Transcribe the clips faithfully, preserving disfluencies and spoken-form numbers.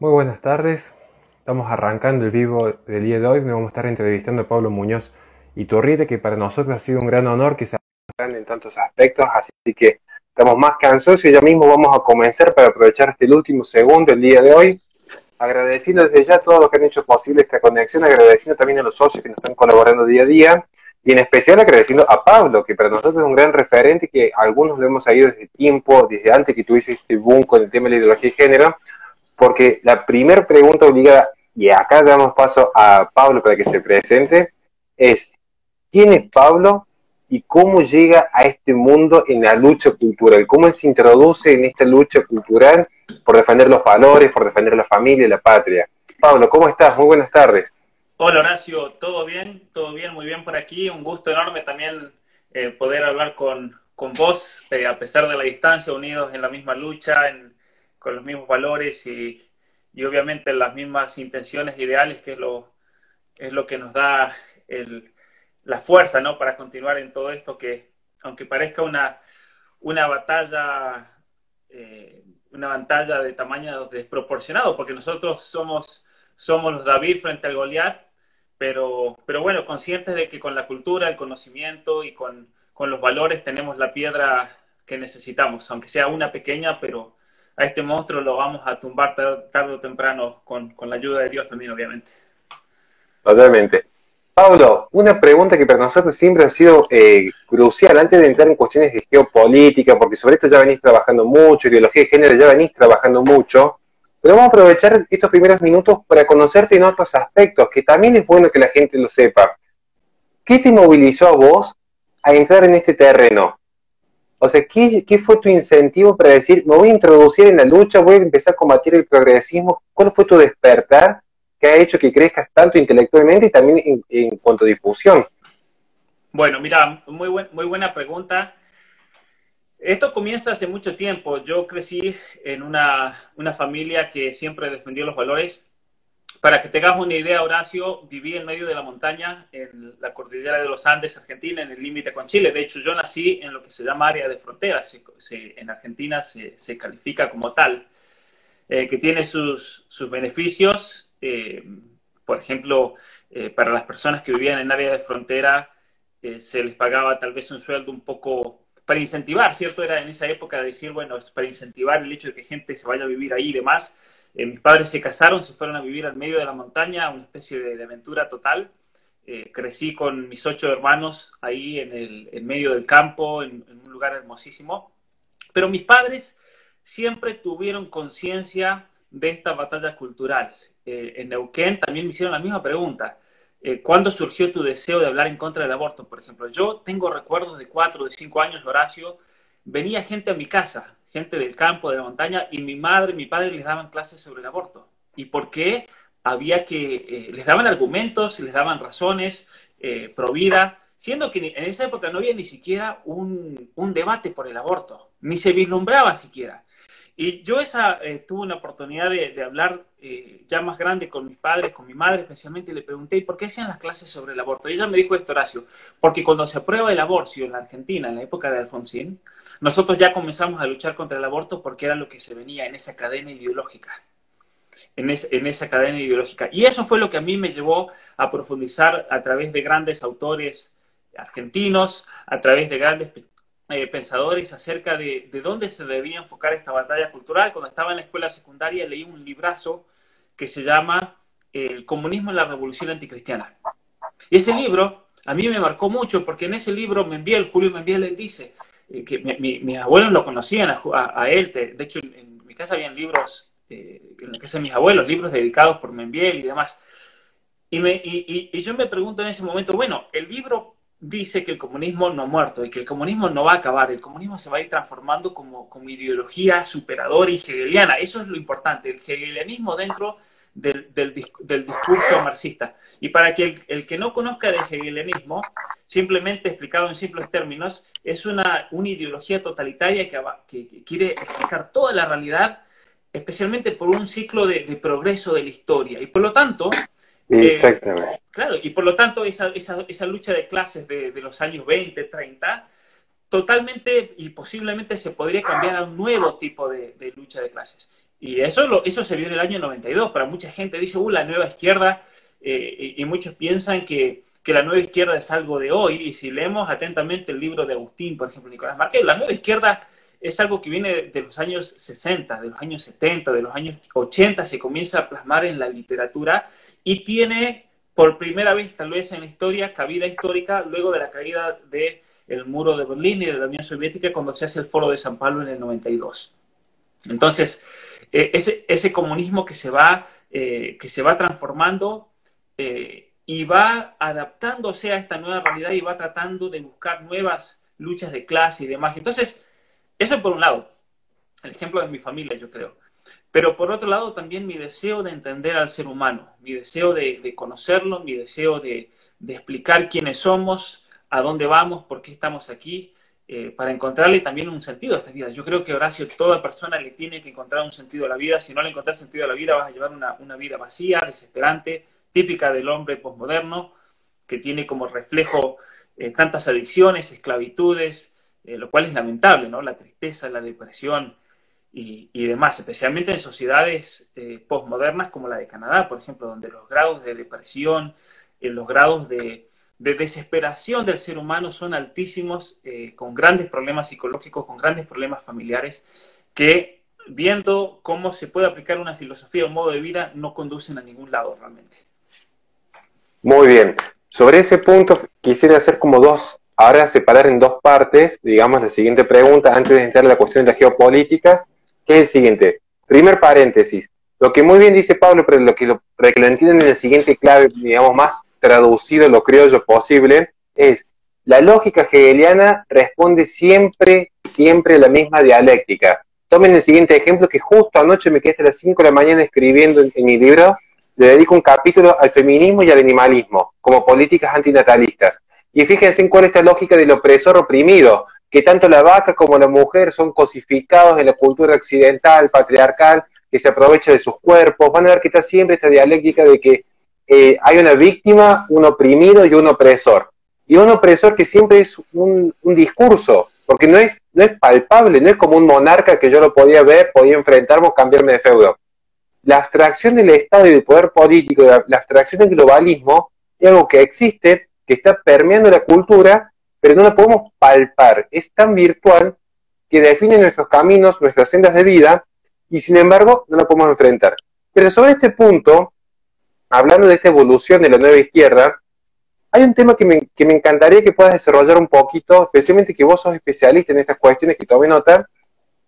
Muy buenas tardes, estamos arrancando el vivo del día de hoy. Vamos a estar entrevistando a Pablo Muñoz Iturrieta, que para nosotros ha sido un gran honor que se hagan en tantos aspectos, así que estamos más cansados y ya mismo vamos a comenzar para aprovechar este último segundo del día de hoy, agradeciendo desde ya a todos los que han hecho posible esta conexión, agradeciendo también a los socios que nos están colaborando día a día, y en especial agradeciendo a Pablo, que para nosotros es un gran referente, que algunos lo hemos seguido desde tiempo, desde antes que tuviese este boom con el tema de la ideología de género, porque la primera pregunta obligada, y acá damos paso a Pablo para que se presente, es ¿quién es Pablo y cómo llega a este mundo en la lucha cultural? ¿Cómo él se introduce en esta lucha cultural por defender los valores, por defender la familia y la patria? Pablo, ¿cómo estás? Muy buenas tardes. Hola Horacio, ¿todo bien? Todo bien, muy bien por aquí. Un gusto enorme también eh, poder hablar con, con vos, eh, a pesar de la distancia, unidos en la misma lucha, en con los mismos valores y, y obviamente las mismas intenciones ideales, que es lo, es lo que nos da el, la fuerza, ¿no?, para continuar en todo esto que, aunque parezca una, una batalla eh, una batalla de tamaño desproporcionado, porque nosotros somos, somos los David frente al Goliat, pero, pero bueno, conscientes de que con la cultura, el conocimiento y con, con los valores tenemos la piedra que necesitamos, aunque sea una pequeña, pero a este monstruo lo vamos a tumbar tarde o temprano, con, con la ayuda de Dios también, obviamente. Totalmente. Pablo, una pregunta que para nosotros siempre ha sido eh, crucial, antes de entrar en cuestiones de geopolítica, porque sobre esto ya venís trabajando mucho, ideología de género ya venís trabajando mucho, pero vamos a aprovechar estos primeros minutos para conocerte en otros aspectos, que también es bueno que la gente lo sepa. ¿Qué te movilizó a vos a entrar en este terreno? O sea, ¿qué, ¿qué fue tu incentivo para decir, me voy a introducir en la lucha, voy a empezar a combatir el progresismo? ¿Cuál fue tu despertar que ha hecho que crezcas tanto intelectualmente y también en, en cuanto a difusión? Bueno, mira, muy, buen, muy buena pregunta. Esto comienza hace mucho tiempo. Yo crecí en una, una familia que siempre defendió los valores. Para que tengas una idea, Horacio, viví en medio de la montaña, en la Cordillera de los Andes, Argentina, en el límite con Chile. De hecho, yo nací en lo que se llama área de frontera. Se, se, en Argentina se, se califica como tal, eh, que tiene sus, sus beneficios. Eh, por ejemplo, eh, para las personas que vivían en área de frontera, eh, se les pagaba tal vez un sueldo un poco para incentivar, ¿cierto? Era en esa época de decir, bueno, para incentivar el hecho de que gente se vaya a vivir ahí y demás. Eh, mis padres se casaron, se fueron a vivir al medio de la montaña, una especie de, de aventura total. Eh, crecí con mis ocho hermanos ahí en el en medio del campo, en, en un lugar hermosísimo. Pero mis padres siempre tuvieron conciencia de esta batalla cultural. Eh, en Neuquén también me hicieron la misma pregunta. Eh, ¿Cuándo surgió tu deseo de hablar en contra del aborto, por ejemplo? Yo tengo recuerdos de cuatro, de cinco años, Horacio. Venía gente a mi casa, gente del campo, de la montaña, y mi madre y mi padre les daban clases sobre el aborto. ¿Y por qué? Había que... Eh, les daban argumentos, les daban razones, eh, pro vida, siendo que en esa época no había ni siquiera un, un debate por el aborto, ni se vislumbraba siquiera. Y yo esa eh, tuve una oportunidad de, de hablar eh, ya más grande con mis padres, con mi madre especialmente, y le pregunté, ¿y por qué hacían las clases sobre el aborto? Y ella me dijo esto, Horacio, porque cuando se aprueba el aborto en la Argentina, en la época de Alfonsín, nosotros ya comenzamos a luchar contra el aborto porque era lo que se venía en esa cadena ideológica. En, es, en esa cadena ideológica. Y eso fue lo que a mí me llevó a profundizar a través de grandes autores argentinos, a través de grandes Eh, pensadores acerca de, de dónde se debía enfocar esta batalla cultural. Cuando estaba en la escuela secundaria leí un librazo que se llama eh, El comunismo en la revolución anticristiana. Y ese libro a mí me marcó mucho porque en ese libro Meinvielle, Julio Meinvielle, él dice eh, que mi, mi, mis abuelos lo conocían a, a, a él. De hecho, en, en mi casa habían libros, eh, en la casa de mis abuelos, libros dedicados por Meinvielle y demás. Y, me, y, y, y yo me pregunto en ese momento, bueno, el libro dice que el comunismo no ha muerto y que el comunismo no va a acabar, el comunismo se va a ir transformando como, como ideología superadora y hegeliana. Eso es lo importante, el hegelianismo dentro del, del, del discurso marxista. Y para que el, el que no conozca de hegelianismo, simplemente explicado en simples términos, es una, una ideología totalitaria que, que, que quiere explicar toda la realidad, especialmente por un ciclo de, de progreso de la historia. Y por lo tanto... Eh, Exactamente. Claro, y por lo tanto esa, esa, esa lucha de clases de, de los años veinte, treinta, totalmente y posiblemente se podría cambiar a un nuevo tipo de, de lucha de clases. Y eso, lo, eso se vio en el año noventa y dos. Para mucha gente dice, uh, la nueva izquierda, eh, y, y muchos piensan que, que la nueva izquierda es algo de hoy. Y si leemos atentamente el libro de Agustín, por ejemplo, Nicolás Marquez, la nueva izquierda es algo que viene de los años sesenta, de los años setenta, de los años ochenta, se comienza a plasmar en la literatura y tiene por primera vez, tal vez en la historia, cabida histórica luego de la caída del muro de Berlín y de la Unión Soviética cuando se hace el Foro de San Pablo en el noventa y dos. Entonces, eh, ese, ese comunismo que se va, eh, que se va transformando eh, y va adaptándose a esta nueva realidad y va tratando de buscar nuevas luchas de clase y demás. Entonces, eso por un lado, el ejemplo de mi familia, yo creo. Pero por otro lado también mi deseo de entender al ser humano, mi deseo de, de conocerlo, mi deseo de, de explicar quiénes somos, a dónde vamos, por qué estamos aquí, eh, para encontrarle también un sentido a esta vida. Yo creo que, Horacio, toda persona le tiene que encontrar un sentido a la vida. Si no le encontrás sentido a la vida, vas a llevar una, una vida vacía, desesperante, típica del hombre posmoderno, que tiene como reflejo eh, tantas adicciones, esclavitudes, Eh, lo cual es lamentable, ¿no? La tristeza, la depresión y, y demás, especialmente en sociedades eh, posmodernas como la de Canadá, por ejemplo, donde los grados de depresión, eh, los grados de, de desesperación del ser humano son altísimos, eh, con grandes problemas psicológicos, con grandes problemas familiares, que viendo cómo se puede aplicar una filosofía o un modo de vida, no conducen a ningún lado realmente. Muy bien. Sobre ese punto quisiera hacer como dos... Ahora separar en dos partes, digamos, la siguiente pregunta, antes de entrar en la cuestión de la geopolítica, que es el siguiente. Primer paréntesis. Lo que muy bien dice Pablo, pero lo que lo, que lo entienden en la siguiente clave, digamos, más traducido a lo criollo posible, es la lógica hegeliana responde siempre, siempre a la misma dialéctica. Tomen el siguiente ejemplo, que justo anoche me quedé hasta las cinco de la mañana escribiendo en, en mi libro, le dedico un capítulo al feminismo y al animalismo, como políticas antinatalistas. Y fíjense en cuál es esta lógica del opresor oprimido, que tanto la vaca como la mujer son cosificados en la cultura occidental, patriarcal, que se aprovecha de sus cuerpos. Van a ver que está siempre esta dialéctica de que eh, hay una víctima, un oprimido y un opresor. Y un opresor que siempre es un, un discurso, porque no es, no es palpable, no es como un monarca que yo lo podía ver, podía enfrentarme o cambiarme de feudo. La abstracción del Estado y del poder político, la, la abstracción del globalismo, es algo que existe, que está permeando la cultura, pero no la podemos palpar. Es tan virtual que define nuestros caminos, nuestras sendas de vida, y sin embargo no la podemos enfrentar. Pero sobre este punto, hablando de esta evolución de la nueva izquierda, hay un tema que me, que me encantaría que puedas desarrollar un poquito, especialmente que vos sos especialista en estas cuestiones que tomé nota,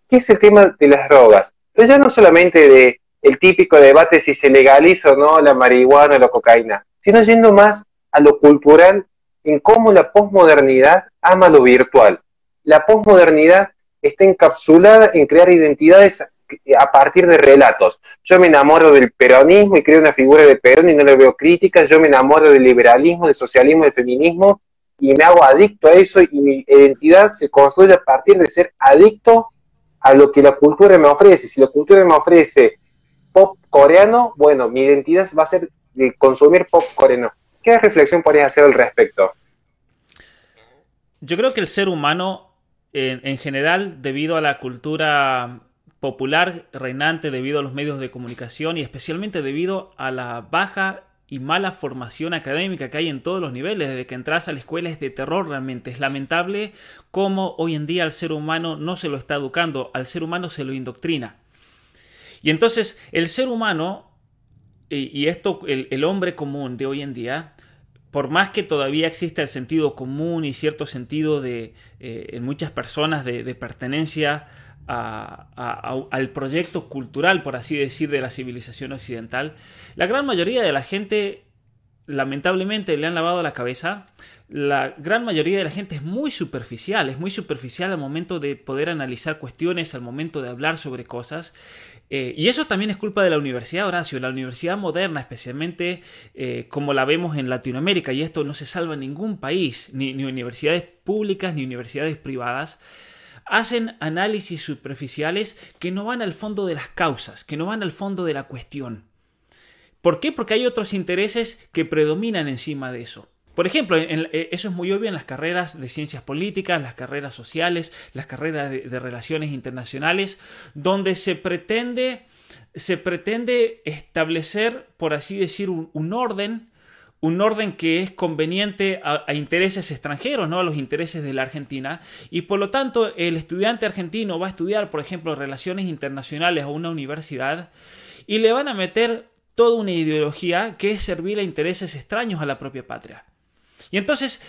que es el tema de las drogas. Pero ya no solamente de el típico debate si se legaliza o no la marihuana o la cocaína, sino yendo más a lo cultural, en cómo la posmodernidad ama lo virtual. La posmodernidad está encapsulada en crear identidades a partir de relatos. Yo me enamoro del peronismo y creo una figura de Perón y no le veo críticas. Yo me enamoro del liberalismo, del socialismo, del feminismo y me hago adicto a eso, y mi identidad se construye a partir de ser adicto a lo que la cultura me ofrece. Si la cultura me ofrece pop coreano, bueno, mi identidad va a ser de consumir pop coreano. ¿Qué reflexión podrías hacer al respecto? Yo creo que el ser humano, en, en general, debido a la cultura popular reinante, debido a los medios de comunicación y especialmente debido a la baja y mala formación académica que hay en todos los niveles, desde que entras a la escuela es de terror realmente. Es lamentable cómo hoy en día al ser humano no se lo está educando, al ser humano se lo indoctrina. Y entonces el ser humano... Y esto, el, el hombre común de hoy en día, por más que todavía exista el sentido común y cierto sentido de, eh, en muchas personas de, de pertenencia a, a, a, al proyecto cultural, por así decir, de la civilización occidental, la gran mayoría de la gente, lamentablemente, le han lavado la cabeza. La gran mayoría de la gente es muy superficial, es muy superficial al momento de poder analizar cuestiones, al momento de hablar sobre cosas. Eh, y eso también es culpa de la universidad, Horacio, la universidad moderna, especialmente eh, como la vemos en Latinoamérica, y esto no se salva en ningún país, ni, ni universidades públicas ni universidades privadas, hacen análisis superficiales que no van al fondo de las causas, que no van al fondo de la cuestión. ¿Por qué? Porque hay otros intereses que predominan encima de eso. Por ejemplo, en, en, eso es muy obvio en las carreras de ciencias políticas, las carreras sociales, las carreras de, de relaciones internacionales, donde se pretende se pretende establecer, por así decir, un, un orden, un orden que es conveniente a, a intereses extranjeros, ¿no? A los intereses de la Argentina, y por lo tanto el estudiante argentino va a estudiar, por ejemplo, relaciones internacionales a una universidad y le van a meter toda una ideología que es servir a intereses extraños a la propia patria. Y entonces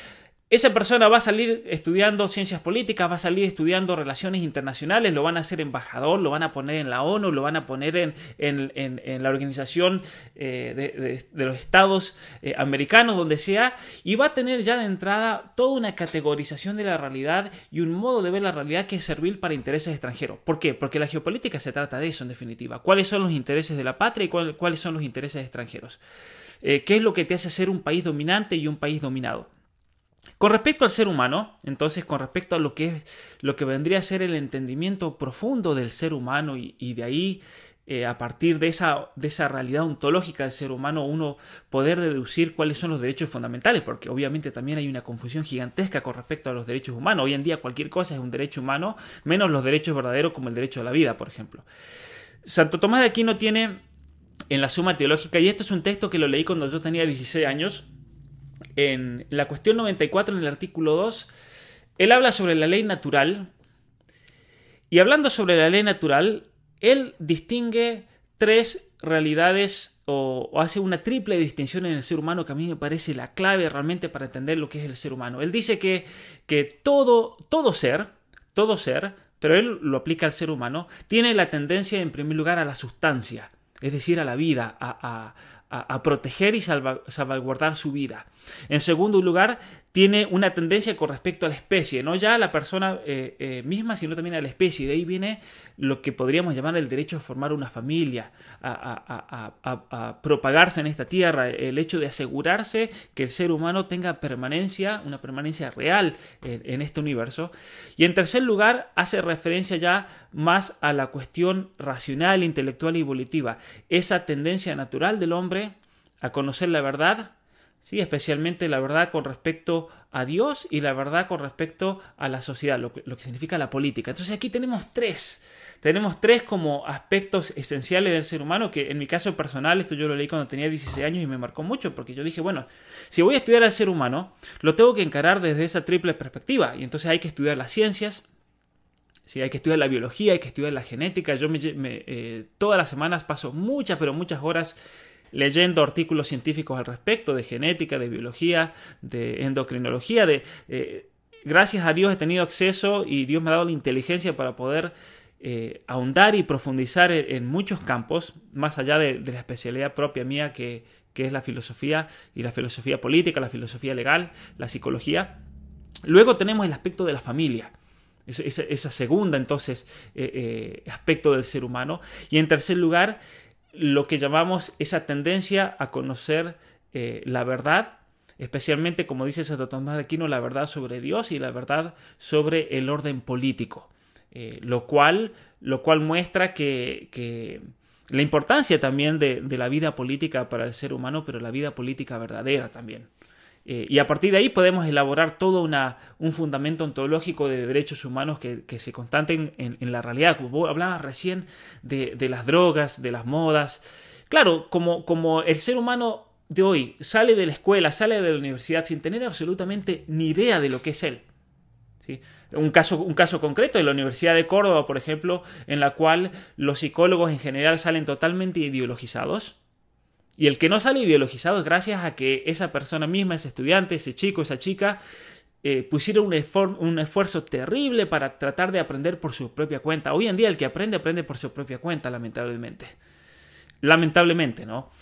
esa persona va a salir estudiando ciencias políticas, va a salir estudiando relaciones internacionales, lo van a hacer embajador, lo van a poner en la ONU, lo van a poner en, en, en, en la Organización eh, de, de, de los Estados eh, Americanos, donde sea, y va a tener ya de entrada toda una categorización de la realidad y un modo de ver la realidad que es servil para intereses extranjeros. ¿Por qué? Porque la geopolítica se trata de eso, en definitiva. ¿Cuáles son los intereses de la patria y cuál, cuáles son los intereses extranjeros? Eh, ¿Qué es lo que te hace ser un país dominante y un país dominado? Con respecto al ser humano, entonces, con respecto a lo que es, lo que vendría a ser el entendimiento profundo del ser humano y, y de ahí, eh, a partir de esa, de esa realidad ontológica del ser humano, uno poder deducir cuáles son los derechos fundamentales, porque obviamente también hay una confusión gigantesca con respecto a los derechos humanos. Hoy en día cualquier cosa es un derecho humano, menos los derechos verdaderos como el derecho a la vida, por ejemplo. Santo Tomás de Aquino tiene en la Suma Teológica, y esto es un texto que lo leí cuando yo tenía dieciséis años, en la cuestión noventa y cuatro, en el artículo dos, él habla sobre la ley natural, y hablando sobre la ley natural, él distingue tres realidades o, o hace una triple distinción en el ser humano que a mí me parece la clave realmente para entender lo que es el ser humano. Él dice que, que todo, todo ser, todo ser, pero él lo aplica al ser humano, tiene la tendencia en primer lugar a la sustancia, es decir, a la vida, a... a A, a proteger y salva, salvaguardar su vida. En segundo lugar, tiene una tendencia con respecto a la especie, no ya a la persona eh, eh, misma, sino también a la especie. De ahí viene lo que podríamos llamar el derecho a formar una familia, a, a, a, a, a propagarse en esta tierra, el hecho de asegurarse que el ser humano tenga permanencia, una permanencia real en, en este universo. Y en tercer lugar, hace referencia ya más a la cuestión racional, intelectual y volitiva, esa tendencia natural del hombre a conocer la verdad, ¿sí? Especialmente la verdad con respecto a Dios y la verdad con respecto a la sociedad, lo que, lo que significa la política. Entonces aquí tenemos tres, tenemos tres como aspectos esenciales del ser humano, que en mi caso personal, esto yo lo leí cuando tenía dieciséis años y me marcó mucho, porque yo dije, bueno, si voy a estudiar al ser humano, lo tengo que encarar desde esa triple perspectiva, y entonces hay que estudiar las ciencias, sí, hay que estudiar la biología, hay que estudiar la genética. Yo me, me, eh, todas las semanas paso muchas, pero muchas horas leyendo artículos científicos al respecto, de genética, de biología, de endocrinología. De, eh, gracias a Dios he tenido acceso y Dios me ha dado la inteligencia para poder eh, ahondar y profundizar en, en muchos campos, más allá de, de la especialidad propia mía, que, que es la filosofía, y la filosofía política, la filosofía legal, la psicología. Luego tenemos el aspecto de la familia. Esa, esa segunda, entonces, eh, eh, aspecto del ser humano. Y en tercer lugar, lo que llamamos esa tendencia a conocer eh, la verdad, especialmente, como dice Santo Tomás de Aquino, la verdad sobre Dios y la verdad sobre el orden político, eh, lo cual, lo cual muestra que, que la importancia también de, de la vida política para el ser humano, pero la vida política verdadera también. Eh, y a partir de ahí podemos elaborar todo una, un fundamento ontológico de derechos humanos que, que se constaten en, en la realidad. Como vos hablabas recién de, de las drogas, de las modas. Claro, como, como el ser humano de hoy sale de la escuela, sale de la universidad sin tener absolutamente ni idea de lo que es él. ¿Sí? Un caso, un caso concreto de la Universidad de Córdoba, por ejemplo, en la cual los psicólogos en general salen totalmente ideologizados. Y el que no sale ideologizado es gracias a que esa persona misma, ese estudiante, ese chico, esa chica, eh, pusieron un, esfor un esfuerzo terrible para tratar de aprender por su propia cuenta. Hoy en día el que aprende, aprende por su propia cuenta, lamentablemente. Lamentablemente, ¿no?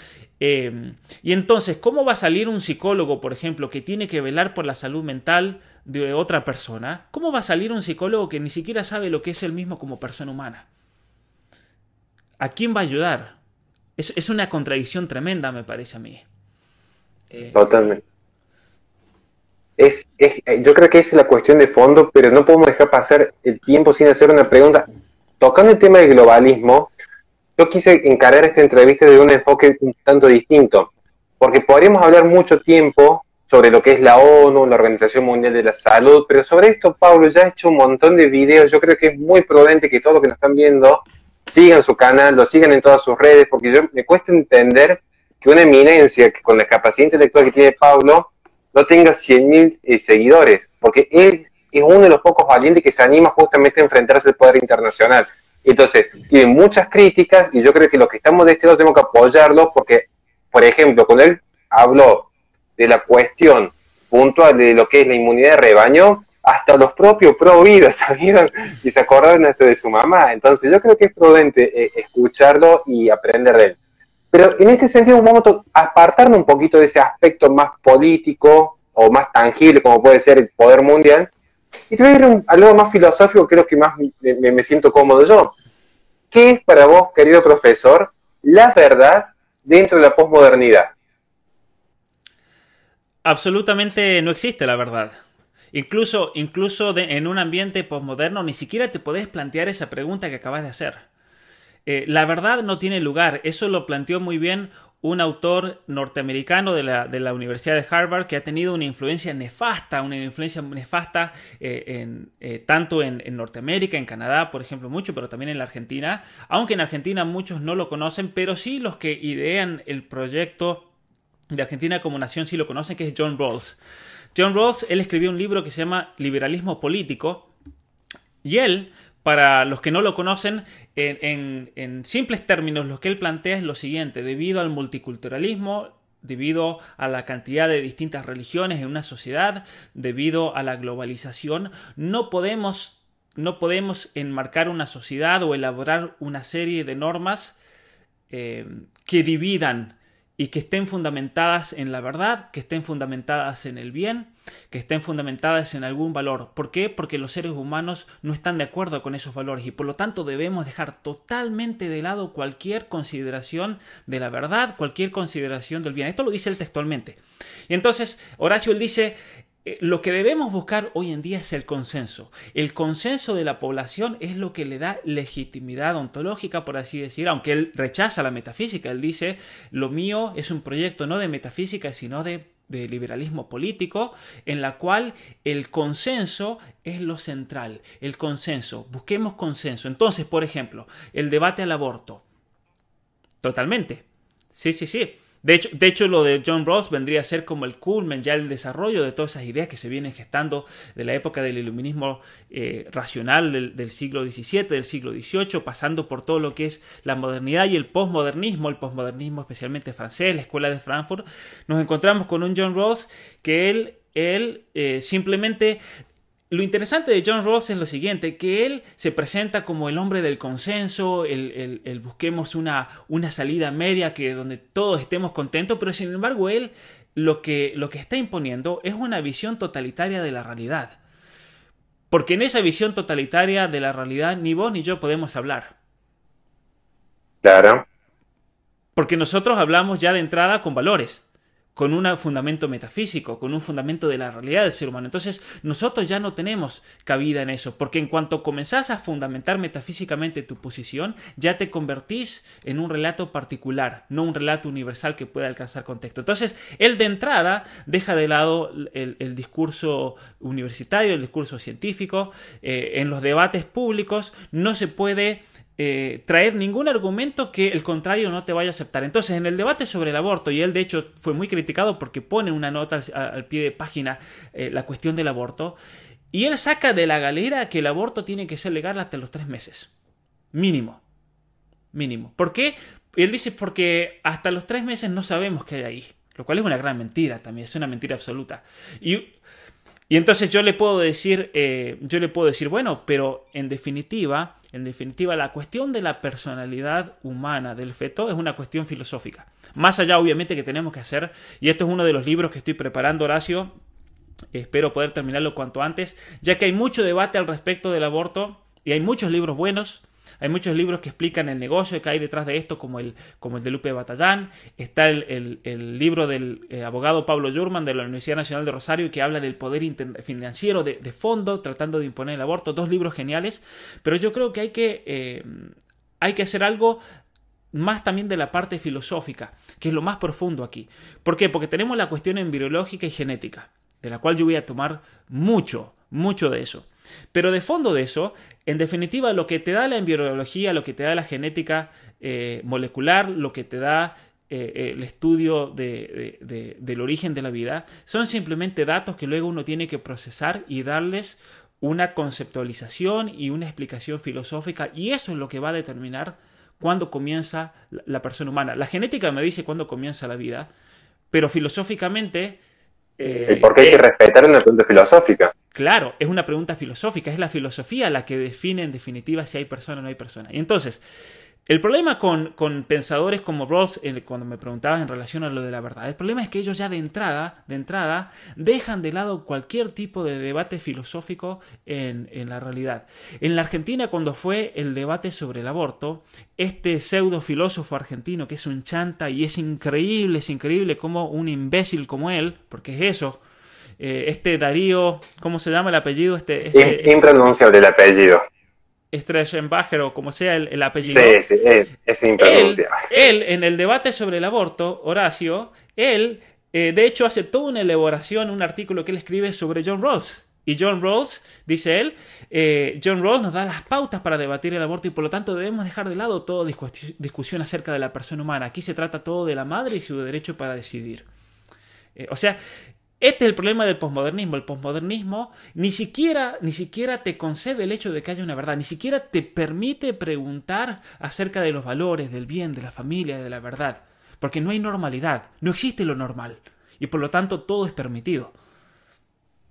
Eh, y entonces, ¿cómo va a salir un psicólogo, por ejemplo, que tiene que velar por la salud mental de otra persona? ¿Cómo va a salir un psicólogo que ni siquiera sabe lo que es él mismo como persona humana? ¿A quién va a ayudar? Es, es una contradicción tremenda, me parece a mí. Eh... Totalmente. Es, es, yo creo que esa es la cuestión de fondo, pero no podemos dejar pasar el tiempo sin hacer una pregunta. Tocando el tema del globalismo, yo quise encarar esta entrevista de un enfoque un tanto distinto, porque podríamos hablar mucho tiempo sobre lo que es la ONU, la Organización Mundial de la Salud, pero sobre esto Pablo ya ha hecho un montón de videos. Yo creo que es muy prudente que todos los que nos están viendo sigan su canal, lo sigan en todas sus redes, porque yo me cuesta entender que una eminencia que con la capacidad intelectual que tiene Pablo no tenga cien mil eh, seguidores, porque él es uno de los pocos valientes que se anima justamente a enfrentarse al poder internacional. Entonces, tiene muchas críticas, y yo creo que los que estamos de este lado tenemos que apoyarlo, porque, por ejemplo, cuando él habló de la cuestión puntual de lo que es la inmunidad de rebaño, hasta los propios pro vida salieron y se acordaron hasta de su mamá. Entonces, yo creo que es prudente eh, escucharlo y aprender de él. Pero en este sentido, vamos a apartarnos un poquito de ese aspecto más político o más tangible, como puede ser el poder mundial, y te voy a ir a algo más filosófico, creo que más me, me siento cómodo yo. ¿Qué es para vos, querido profesor, la verdad dentro de la posmodernidad? Absolutamente no existe la verdad. Incluso, incluso de, en un ambiente posmoderno ni siquiera te podés plantear esa pregunta que acabas de hacer. Eh, la verdad no tiene lugar. Eso lo planteó muy bien un autor norteamericano de la, de la Universidad de Harvard, que ha tenido una influencia nefasta, una influencia nefasta eh, en, eh, tanto en, en Norteamérica, en Canadá, por ejemplo, mucho, pero también en la Argentina. Aunque en Argentina muchos no lo conocen, pero sí los que idean el proyecto de Argentina como nación sí lo conocen, que es John Rawls. John Rawls, él escribió un libro que se llama Liberalismo Político, y él, para los que no lo conocen, en, en, en simples términos, lo que él plantea es lo siguiente: debido al multiculturalismo, debido a la cantidad de distintas religiones en una sociedad, debido a la globalización, no podemos, no podemos enmarcar una sociedad o elaborar una serie de normas eh, que dividan y que estén fundamentadas en la verdad, que estén fundamentadas en el bien, que estén fundamentadas en algún valor. ¿Por qué? Porque los seres humanos no están de acuerdo con esos valores y por lo tanto debemos dejar totalmente de lado cualquier consideración de la verdad, cualquier consideración del bien. Esto lo dice él textualmente. Y entonces Horacio, él dice, lo que debemos buscar hoy en día es el consenso. El consenso de la población es lo que le da legitimidad ontológica, por así decir, aunque él rechaza la metafísica. Él dice, lo mío es un proyecto no de metafísica, sino de, de liberalismo político, en la cual el consenso es lo central. El consenso, busquemos consenso. Entonces, por ejemplo, el debate al aborto. Totalmente. Sí, sí, sí. De hecho, de hecho, lo de John Rawls vendría a ser como el culmen, ya el desarrollo de todas esas ideas que se vienen gestando de la época del iluminismo eh, racional del, del siglo diecisiete, del siglo dieciocho, pasando por todo lo que es la modernidad y el posmodernismo, el posmodernismo especialmente francés, la escuela de Frankfurt. Nos encontramos con un John Rawls que él, él eh, simplemente... Lo interesante de John Rawls es lo siguiente, que él se presenta como el hombre del consenso, el, el, el busquemos una, una salida media que donde todos estemos contentos, pero sin embargo él lo que, lo que está imponiendo es una visión totalitaria de la realidad. Porque en esa visión totalitaria de la realidad ni vos ni yo podemos hablar. Claro. Porque nosotros hablamos ya de entrada con valores, con un fundamento metafísico, con un fundamento de la realidad del ser humano. Entonces nosotros ya no tenemos cabida en eso, porque en cuanto comenzás a fundamentar metafísicamente tu posición, ya te convertís en un relato particular, no un relato universal que pueda alcanzar contexto. Entonces él de entrada deja de lado el, el discurso universitario, el discurso científico. Eh, en los debates públicos no se puede... Eh, traer ningún argumento que el contrario no te vaya a aceptar. Entonces en el debate sobre el aborto, y él de hecho fue muy criticado porque pone una nota al, al pie de página eh, la cuestión del aborto, y él saca de la galera que el aborto tiene que ser legal hasta los tres meses mínimo, mínimo. ¿Por qué? Él dice porque hasta los tres meses no sabemos qué hay ahí, lo cual es una gran mentira también, es una mentira absoluta. Y, y entonces yo le puedo decir eh, yo le puedo decir, bueno, pero en definitiva En definitiva, la cuestión de la personalidad humana del feto es una cuestión filosófica. Más allá, obviamente, que tenemos que hacer, y esto es uno de los libros que estoy preparando, Horacio, espero poder terminarlo cuanto antes, ya que hay mucho debate al respecto del aborto, y hay muchos libros buenos, hay muchos libros que explican el negocio que hay detrás de esto, como el, como el de Lupe Batallán. Está el, el, el libro del eh, abogado Pablo Yurman de la Universidad Nacional de Rosario, que habla del poder financiero de, de fondo, tratando de imponer el aborto. Dos libros geniales, pero yo creo que hay que, eh, hay que hacer algo más también de la parte filosófica, que es lo más profundo aquí. ¿Por qué? Porque tenemos la cuestión embriológica y genética, de la cual yo voy a tomar mucho, mucho de eso. Pero de fondo de eso, en definitiva, lo que te da la embriología, lo que te da la genética eh, molecular, lo que te da eh, el estudio de, de, de, del origen de la vida, son simplemente datos que luego uno tiene que procesar y darles una conceptualización y una explicación filosófica, y eso es lo que va a determinar cuándo comienza la persona humana. La genética me dice cuándo comienza la vida, pero filosóficamente... Eh, ¿Por qué hay que respetar una pregunta filosófica? Claro, es una pregunta filosófica, es la filosofía la que define en definitiva si hay persona o no hay persona. Y entonces, el problema con, con pensadores como Rawls, cuando me preguntabas en relación a lo de la verdad, el problema es que ellos ya de entrada, de entrada dejan de lado cualquier tipo de debate filosófico en, en la realidad. En la Argentina, cuando fue el debate sobre el aborto, este pseudo filósofo argentino, que es un chanta, y es increíble, es increíble cómo un imbécil como él, porque es eso, eh, este Darío, ¿cómo se llama el apellido? Este, este, Impronunciable el apellido. Stresschenbacher o como sea el, el apellido. Sí, sí, es, es impronunciable. Él, él, en el debate sobre el aborto, Horacio, él, eh, de hecho, hace toda una elaboración, un artículo que él escribe sobre John Rawls. Y John Rawls, dice él, eh, John Rawls nos da las pautas para debatir el aborto y por lo tanto debemos dejar de lado toda discus- discusión acerca de la persona humana. Aquí se trata todo de la madre y su derecho para decidir. Eh, o sea... Este es el problema del posmodernismo. El posmodernismo ni siquiera, ni siquiera te concede el hecho de que haya una verdad, ni siquiera te permite preguntar acerca de los valores, del bien, de la familia, de la verdad. Porque no hay normalidad, no existe lo normal. Y por lo tanto todo es permitido.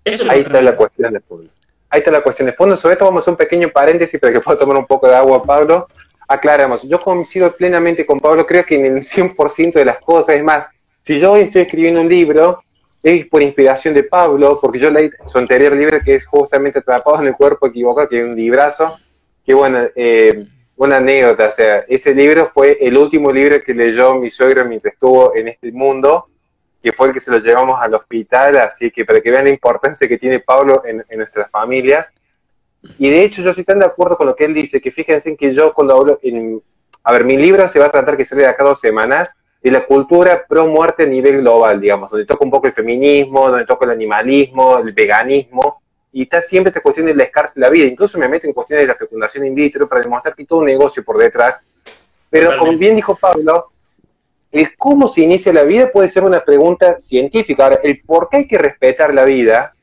Eso Ahí es está la cuestión de fondo. Ahí está la cuestión de fondo. Sobre esto vamos a hacer un pequeño paréntesis para que pueda tomar un poco de agua, Pablo. Aclaramos, yo coincido plenamente con Pablo, creo que en el cien por ciento de las cosas. Es más, si yo hoy estoy escribiendo un libro... es por inspiración de Pablo, porque yo leí su anterior libro, que es justamente Atrapado en el cuerpo equivocado, que es un librazo, que bueno, eh, una anécdota, o sea, ese libro fue el último libro que leyó mi suegro mientras estuvo en este mundo, que fue el que se lo llevamos al hospital, así que para que vean la importancia que tiene Pablo en, en nuestras familias. Y de hecho yo estoy tan de acuerdo con lo que él dice, que fíjense que yo cuando hablo, en, a ver, mi libro se va a tratar que sale de acá dos semanas, de la cultura pro-muerte a nivel global, digamos, donde toca un poco el feminismo, donde toca el animalismo, el veganismo, y está siempre esta cuestión del descarte de la vida. Incluso me meto en cuestiones de la fecundación in vitro para demostrar que hay todo un negocio por detrás. Pero, Realmente. Como bien dijo Pablo, el cómo se inicia la vida puede ser una pregunta científica. Ahora, el por qué hay que respetar la vida,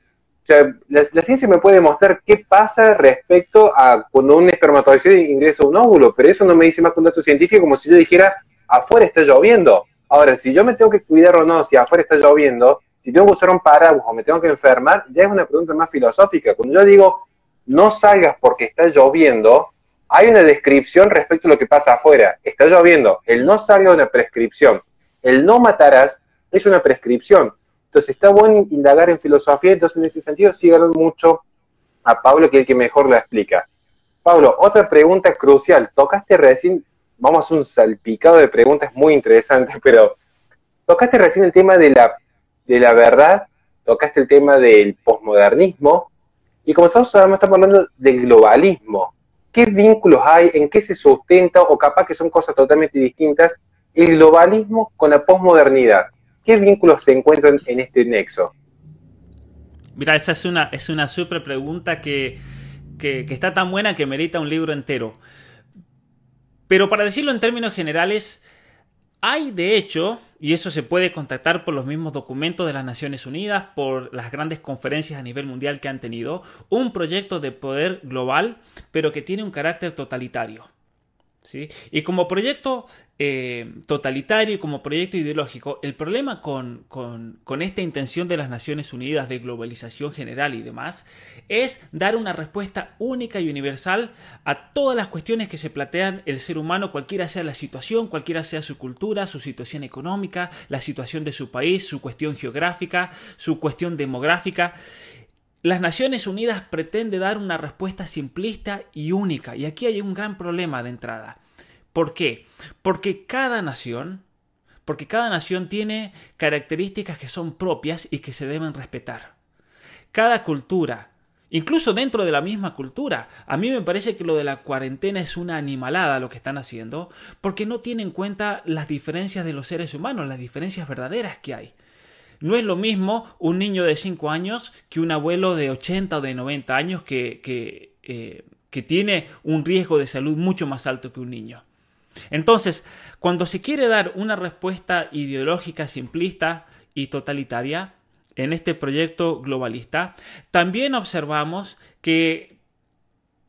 o sea, la, la ciencia me puede demostrar qué pasa respecto a cuando un espermatozoide ingresa a un óvulo, pero eso no me dice más que un dato científico, como si yo dijera... afuera está lloviendo. Ahora, si yo me tengo que cuidar o no, si afuera está lloviendo, si tengo que usar un paraguas o me tengo que enfermar, ya es una pregunta más filosófica. Cuando yo digo, no salgas porque está lloviendo, hay una descripción respecto a lo que pasa afuera. Está lloviendo. El no salga es una prescripción. El no matarás es una prescripción. Entonces, está bueno indagar en filosofía. Entonces, en este sentido, síganos mucho a Pablo, que es el que mejor la explica. Pablo, otra pregunta crucial. Tocaste recién... Vamos a hacer un salpicado de preguntas muy interesantes, pero tocaste recién el tema de la, de la verdad, tocaste el tema del posmodernismo, y como estamos, estamos hablando del globalismo, ¿qué vínculos hay, en qué se sustenta, o capaz que son cosas totalmente distintas, el globalismo con la posmodernidad? ¿Qué vínculos se encuentran en este nexo? Mira, esa es una, es una súper pregunta que, que, que está tan buena que merita un libro entero. Pero para decirlo en términos generales, hay de hecho, y eso se puede constatar por los mismos documentos de las Naciones Unidas, por las grandes conferencias a nivel mundial que han tenido, un proyecto de poder global, pero que tiene un carácter totalitario. ¿Sí? Y como proyecto eh, totalitario, como proyecto ideológico, el problema con, con, con esta intención de las Naciones Unidas de globalización general y demás es dar una respuesta única y universal a todas las cuestiones que se plantean el ser humano, cualquiera sea la situación, cualquiera sea su cultura, su situación económica, la situación de su país, su cuestión geográfica, su cuestión demográfica. Las Naciones Unidas pretende dar una respuesta simplista y única. Y aquí hay un gran problema de entrada. ¿Por qué? Porque cada nación, porque cada nación tiene características que son propias y que se deben respetar. Cada cultura, incluso dentro de la misma cultura, a mí me parece que lo de la cuarentena es una animalada lo que están haciendo, porque no tienen en cuenta las diferencias de los seres humanos, las diferencias verdaderas que hay. No es lo mismo un niño de cinco años que un abuelo de ochenta o de noventa años que, que, eh, que tiene un riesgo de salud mucho más alto que un niño. Entonces, cuando se quiere dar una respuesta ideológica simplista y totalitaria en este proyecto globalista, también observamos que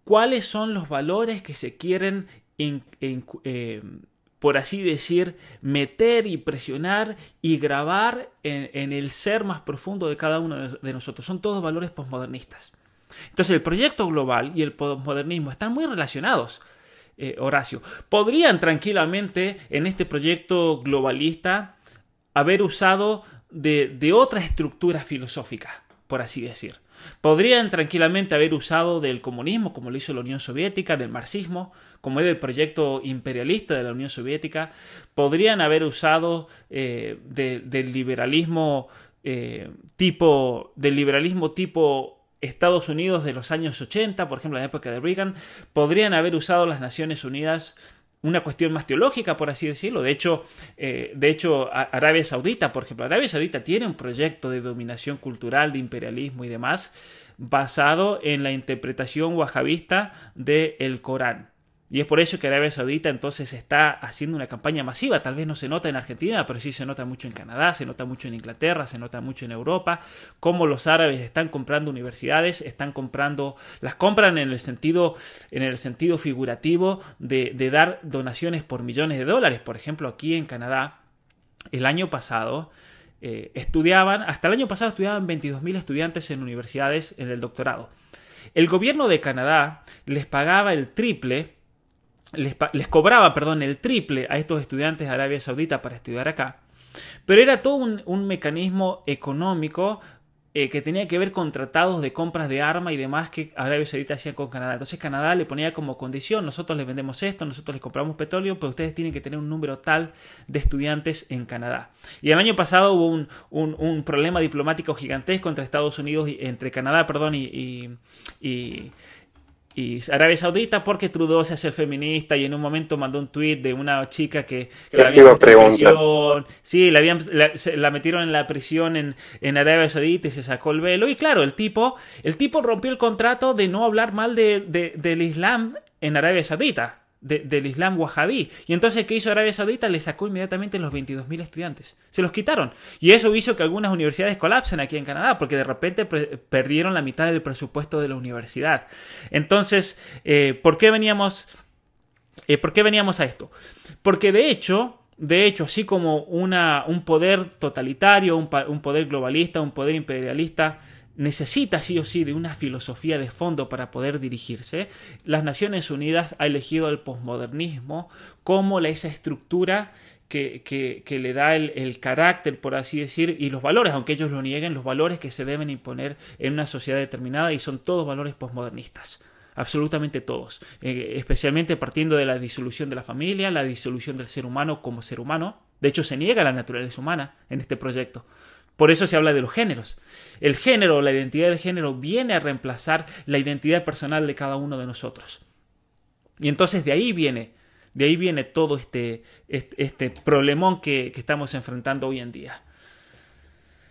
cuáles son los valores que se quieren, in, in, eh, por así decir, meter y presionar y grabar en, en el ser más profundo de cada uno de nosotros. Son todos valores posmodernistas. Entonces, el proyecto global y el posmodernismo están muy relacionados. Eh, Horacio, podrían tranquilamente en este proyecto globalista haber usado de, de otra estructura filosófica, por así decir. Podrían tranquilamente haber usado del comunismo, como lo hizo la Unión Soviética, del marxismo, como era el proyecto imperialista de la Unión Soviética. Podrían haber usado eh, de, del liberalismo eh, tipo del liberalismo tipo Estados Unidos de los años ochenta, por ejemplo, en la época de Reagan. Podrían haber usado las Naciones Unidas, una cuestión más teológica, por así decirlo. De hecho, eh, de hecho Arabia Saudita, por ejemplo, Arabia Saudita tiene un proyecto de dominación cultural, de imperialismo y demás, basado en la interpretación wahabista del Corán. Y es por eso que Arabia Saudita entonces está haciendo una campaña masiva. Tal vez no se nota en Argentina, pero sí se nota mucho en Canadá, se nota mucho en Inglaterra, se nota mucho en Europa, cómo los árabes están comprando universidades, están comprando, las compran en el sentido, en el sentido figurativo de, de dar donaciones por millones de dólares. Por ejemplo, aquí en Canadá, el año pasado, eh, estudiaban, hasta el año pasado estudiaban veintidós mil estudiantes en universidades en el doctorado. El gobierno de Canadá les pagaba el triple, Les, les cobraba, perdón, el triple a estos estudiantes de Arabia Saudita para estudiar acá. Pero era todo un, un mecanismo económico eh, que tenía que ver con tratados de compras de armas y demás que Arabia Saudita hacía con Canadá. Entonces Canadá le ponía como condición: nosotros les vendemos esto, nosotros les compramos petróleo, pero ustedes tienen que tener un número tal de estudiantes en Canadá. Y el año pasado hubo un, un, un problema diplomático gigantesco entre Estados Unidos y, entre Canadá, perdón, y... y, y y Arabia Saudita, porque Trudeau se hace feminista y en un momento mandó un tweet de una chica que, que la habían metido en prisión. Sí, la, habían, la, se, la metieron en la prisión en, en Arabia Saudita y se sacó el velo. Y claro, el tipo, el tipo rompió el contrato de no hablar mal de, de, del Islam en Arabia Saudita, de, del Islam wahabí. Y entonces, ¿qué hizo Arabia Saudita? Le sacó inmediatamente los veintidós mil estudiantes. Se los quitaron. Y eso hizo que algunas universidades colapsen aquí en Canadá, porque de repente perdieron la mitad del presupuesto de la universidad. Entonces, eh, ¿por qué veníamos, eh, ¿por qué veníamos a esto? Porque de hecho, de hecho así como una, un poder totalitario, un, un poder globalista, un poder imperialista, necesita sí o sí de una filosofía de fondo para poder dirigirse, las Naciones Unidas ha elegido el posmodernismo como esa estructura que, que, que le da el, el carácter, por así decir, y los valores, aunque ellos lo nieguen, los valores que se deben imponer en una sociedad determinada, y son todos valores posmodernistas. Absolutamente todos, eh, especialmente partiendo de la disolución de la familia, la disolución del ser humano como ser humano. De hecho, se niega la naturaleza humana en este proyecto. Por eso se habla de los géneros. El género, la identidad de género, viene a reemplazar la identidad personal de cada uno de nosotros. Y entonces de ahí viene, de ahí viene todo este, este, este problemón que, que estamos enfrentando hoy en día.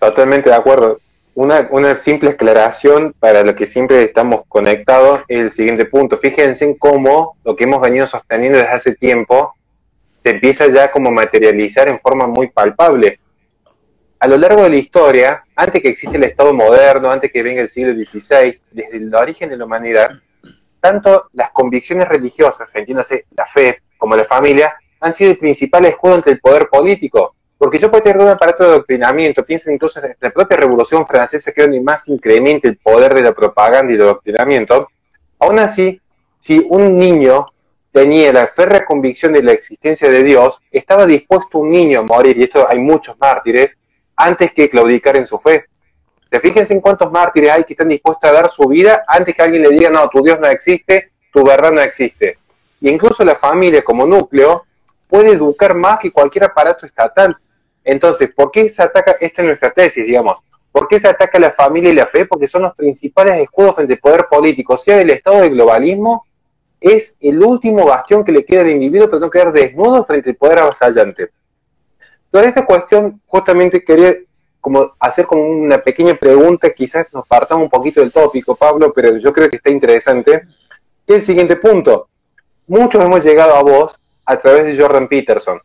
Totalmente de acuerdo. Una, una simple aclaración para lo que siempre estamos conectados es el siguiente punto. Fíjense en cómo lo que hemos venido sosteniendo desde hace tiempo se empieza ya como a materializar en forma muy palpable. A lo largo de la historia, antes que existe el Estado moderno, antes que venga el siglo dieciséis, desde el origen de la humanidad, tanto las convicciones religiosas, entiéndase la fe, como la familia, han sido el principal escudo ante el poder político. Porque yo puedo tener un aparato de adoctrinamiento, piensen incluso en la propia Revolución Francesa, que es donde más incrementa el poder de la propaganda y el adoctrinamiento. Aún así, si un niño tenía la férrea convicción de la existencia de Dios, estaba dispuesto un niño a morir, y esto hay muchos mártires, antes que claudicar en su fe. O sea, fíjense en cuántos mártires hay que están dispuestos a dar su vida antes que alguien le diga: no, tu Dios no existe, tu verdad no existe. Y incluso la familia como núcleo puede educar más que cualquier aparato estatal. Entonces, ¿por qué se ataca? Esta es nuestra tesis, digamos. ¿Por qué se ataca la familia y la fe? Porque son los principales escudos frente al poder político, sea del Estado del globalismo, es el último bastión que le queda al individuo, pero no quedar desnudo frente al poder avasallante. Sobre esta cuestión, justamente quería como hacer como una pequeña pregunta, quizás nos partamos un poquito del tópico, Pablo, pero yo creo que está interesante. Y el siguiente punto, muchos hemos llegado a vos a través de Jordan Peterson,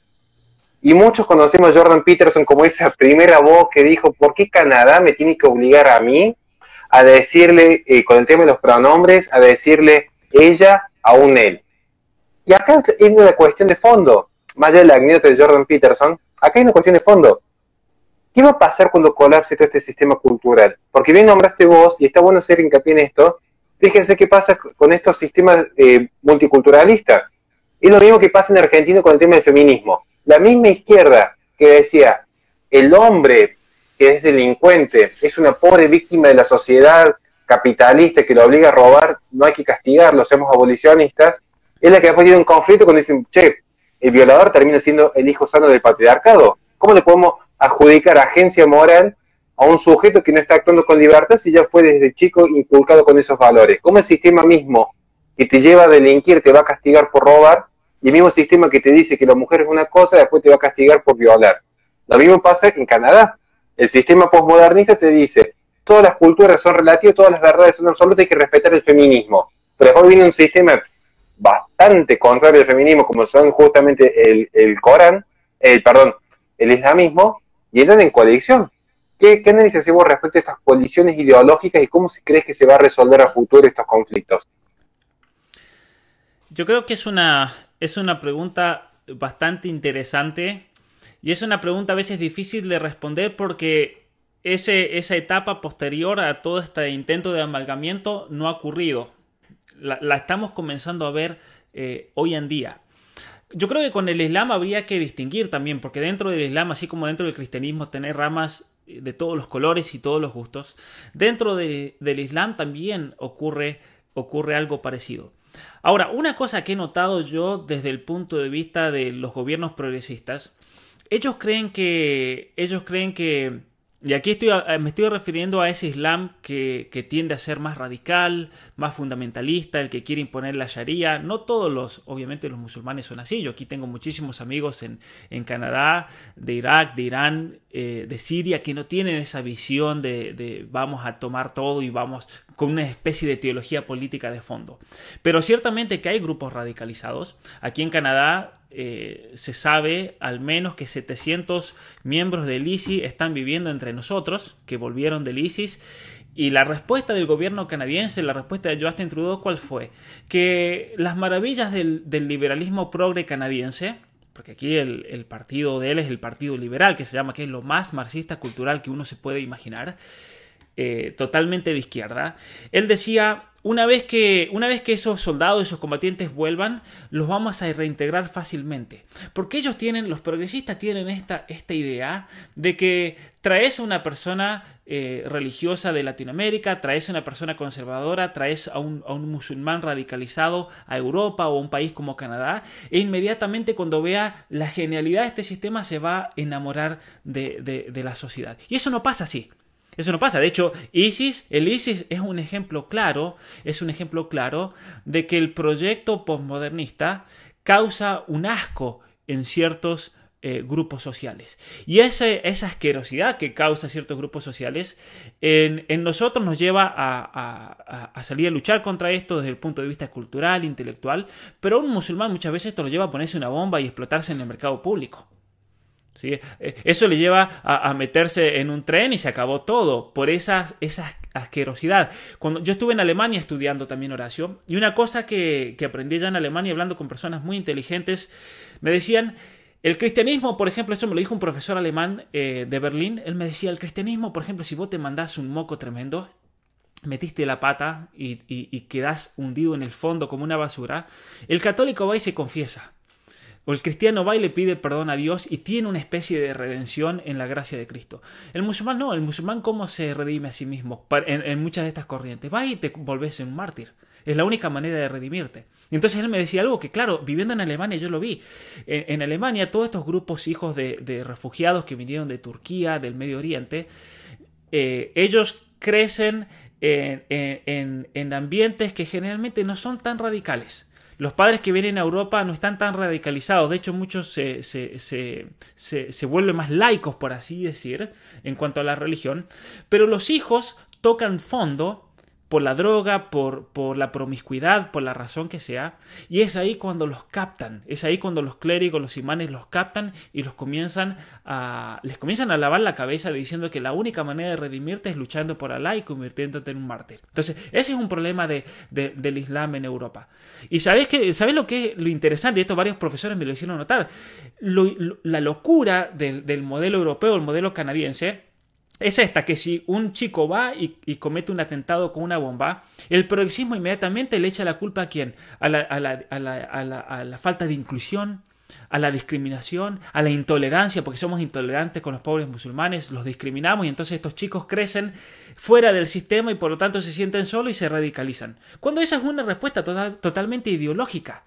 y muchos conocemos a Jordan Peterson como esa primera voz que dijo, ¿por qué Canadá me tiene que obligar a mí a decirle, eh, con el tema de los pronombres, a decirle ella a un él? Y acá es una cuestión de fondo, más allá de la anécdota de Jordan Peterson, acá hay una cuestión de fondo. ¿Qué va a pasar cuando colapse todo este sistema cultural? Porque bien nombraste vos, y está bueno hacer hincapié en esto, fíjense qué pasa con estos sistemas eh, multiculturalistas. Es lo mismo que pasa en Argentina con el tema del feminismo. La misma izquierda que decía, el hombre que es delincuente, es una pobre víctima de la sociedad capitalista que lo obliga a robar, no hay que castigarlo, seamos abolicionistas, es la que después tiene un conflicto cuando dicen, che, el violador termina siendo el hijo sano del patriarcado. ¿Cómo le podemos adjudicar agencia moral a un sujeto que no está actuando con libertad si ya fue desde chico inculcado con esos valores? ¿Cómo el sistema mismo que te lleva a delinquir te va a castigar por robar, y el mismo sistema que te dice que la mujer es una cosa después te va a castigar por violar? Lo mismo pasa en Canadá. El sistema posmodernista te dice, todas las culturas son relativas, todas las verdades son absolutas, hay que respetar el feminismo. Pero después viene un sistema bastante contrario al feminismo, como son justamente el, el Corán, el, perdón, el islamismo, y entran en coalición. ¿Qué, qué análisis hacemos respecto a estas coaliciones ideológicas y cómo crees que se va a resolver a futuro estos conflictos? Yo creo que es una, es una pregunta bastante interesante, y es una pregunta a veces difícil de responder porque ese, esa etapa posterior a todo este intento de amalgamiento no ha ocurrido. La, la estamos comenzando a ver eh, hoy en día. Yo creo que con el Islam habría que distinguir también, porque dentro del Islam, así como dentro del cristianismo, tener ramas de todos los colores y todos los gustos, dentro de, del Islam también ocurre, ocurre algo parecido. Ahora, una cosa que he notado yo desde el punto de vista de los gobiernos progresistas, ellos creen que, ellos creen que, y aquí estoy, me estoy refiriendo a ese Islam que, que tiende a ser más radical, más fundamentalista, el que quiere imponer la sharia. No todos los, obviamente los musulmanes son así. Yo aquí tengo muchísimos amigos en, en Canadá, de Irak, de Irán, eh, de Siria, que no tienen esa visión de, de vamos a tomar todo y vamos con una especie de teología política de fondo. Pero ciertamente que hay grupos radicalizados. Aquí en Canadá Eh, se sabe al menos que setecientos miembros del ISIS están viviendo entre nosotros, que volvieron del ISIS, y la respuesta del gobierno canadiense, la respuesta de Justin Trudeau, ¿cuál fue? Que las maravillas del, del liberalismo progre canadiense, porque aquí el, el partido de él es el Partido Liberal, que se llama, que es lo más marxista cultural que uno se puede imaginar, eh, totalmente de izquierda. Él decía, Una vez, que, una vez que esos soldados, esos combatientes vuelvan, los vamos a reintegrar fácilmente. Porque ellos tienen, los progresistas tienen esta, esta idea de que traes a una persona eh, religiosa de Latinoamérica, traes a una persona conservadora, traes a un, a un musulmán radicalizado a Europa o a un país como Canadá, e inmediatamente cuando vea la genialidad de este sistema se va a enamorar de, de, de la sociedad. Y eso no pasa así. Eso no pasa. De hecho, ISIS, el ISIS es un ejemplo claro, es un ejemplo claro de que el proyecto posmodernista causa un asco en ciertos eh, grupos sociales. Y ese, esa asquerosidad que causa ciertos grupos sociales en, en nosotros nos lleva a, a, a salir a luchar contra esto desde el punto de vista cultural, intelectual, pero un musulmán muchas veces esto lo lleva a ponerse una bomba y explotarse en el mercado público. ¿Sí? Eso le lleva a, a meterse en un tren y se acabó todo por esas, esa asquerosidad. Cuando yo estuve en Alemania estudiando también, Horacio, y una cosa que, que aprendí ya en Alemania hablando con personas muy inteligentes, me decían, el cristianismo, por ejemplo, eso me lo dijo un profesor alemán eh, de Berlín, él me decía, el cristianismo, por ejemplo, si vos te mandás un moco tremendo, metiste la pata y, y, y quedás hundido en el fondo como una basura, el católico va y se confiesa. O el cristiano va y le pide perdón a Dios y tiene una especie de redención en la gracia de Cristo. El musulmán no, el musulmán cómo se redime a sí mismo en, en muchas de estas corrientes. Va y te volvés un mártir. Es la única manera de redimirte. Y entonces él me decía algo que, claro, viviendo en Alemania yo lo vi. En, en Alemania todos estos grupos hijos de, de refugiados que vinieron de Turquía, del Medio Oriente, eh, ellos crecen en, en, en, en ambientes que generalmente no son tan radicales. Los padres que vienen a Europa no están tan radicalizados, de hecho muchos se, se, se, se, se vuelven más laicos, por así decir, en cuanto a la religión, pero los hijos tocan fondo por la droga, por, por la promiscuidad, por la razón que sea, y es ahí cuando los captan, es ahí cuando los clérigos, los imanes los captan y los comienzan a, les comienzan a lavar la cabeza diciendo que la única manera de redimirte es luchando por Alá y convirtiéndote en un mártir. Entonces, ese es un problema de, de, del Islam en Europa. Y sabés que, ¿sabés lo que es lo interesante? Esto varios profesores me lo hicieron notar. Lo, lo, la locura del, del modelo europeo, el modelo canadiense, es esta, que si un chico va y, y comete un atentado con una bomba, el progresismo inmediatamente le echa la culpa a quién, a la, a la, a la, a la, a la falta de inclusión, a la discriminación, a la intolerancia, porque somos intolerantes con los pobres musulmanes, los discriminamos y entonces estos chicos crecen fuera del sistema y por lo tanto se sienten solos y se radicalizan. Cuando esa es una respuesta total, totalmente ideológica.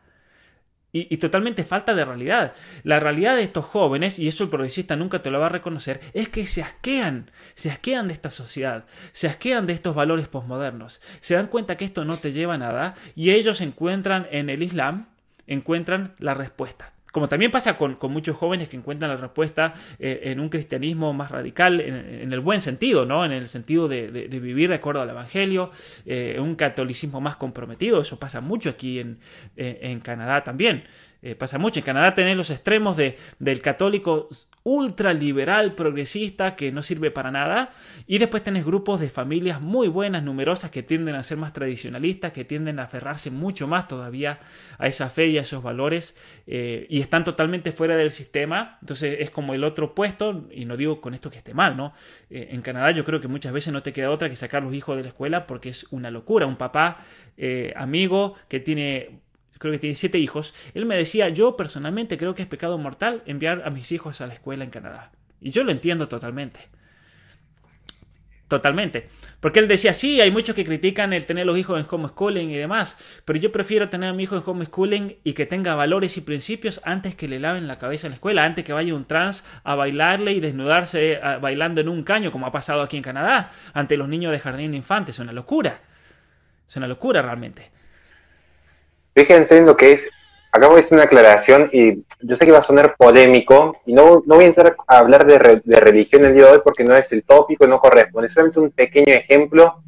Y, y totalmente falta de realidad. La realidad de estos jóvenes, y eso el progresista nunca te lo va a reconocer, es que se asquean, se asquean de esta sociedad, se asquean de estos valores posmodernos. Se dan cuenta que esto no te lleva a nada y ellos encuentran en el Islam, encuentran la respuesta. Como también pasa con, con muchos jóvenes que encuentran la respuesta eh, en un cristianismo más radical, en, en el buen sentido, ¿no? En el sentido de, de, de vivir de acuerdo al evangelio, eh, un catolicismo más comprometido. Eso pasa mucho aquí en, eh, en Canadá también. Eh, pasa mucho. En Canadá tenés los extremos de, del católico ultraliberal, progresista, que no sirve para nada. Y después tenés grupos de familias muy buenas, numerosas, que tienden a ser más tradicionalistas, que tienden a aferrarse mucho más todavía a esa fe y a esos valores. Eh, y están totalmente fuera del sistema. Entonces es como el otro opuesto. Y no digo con esto que esté mal, ¿no? Eh, en Canadá yo creo que muchas veces no te queda otra que sacar los hijos de la escuela porque es una locura. Un papá eh, amigo que tiene... creo que tiene siete hijos, él me decía, yo personalmente creo que es pecado mortal enviar a mis hijos a la escuela en Canadá. Y yo lo entiendo totalmente. Totalmente. Porque él decía, sí, hay muchos que critican el tener los hijos en homeschooling y demás, pero yo prefiero tener a mi hijo en homeschooling y que tenga valores y principios antes que le laven la cabeza en la escuela, antes que vaya un trans a bailarle y desnudarse bailando en un caño, como ha pasado aquí en Canadá, ante los niños de jardín de infantes. Es una locura. Es una locura realmente. Fíjense en lo que es, acá voy a hacer una aclaración y yo sé que va a sonar polémico y no, no voy a entrar a hablar de, re, de religión el día de hoy porque no es el tópico, no corresponde, es solamente un pequeño ejemplo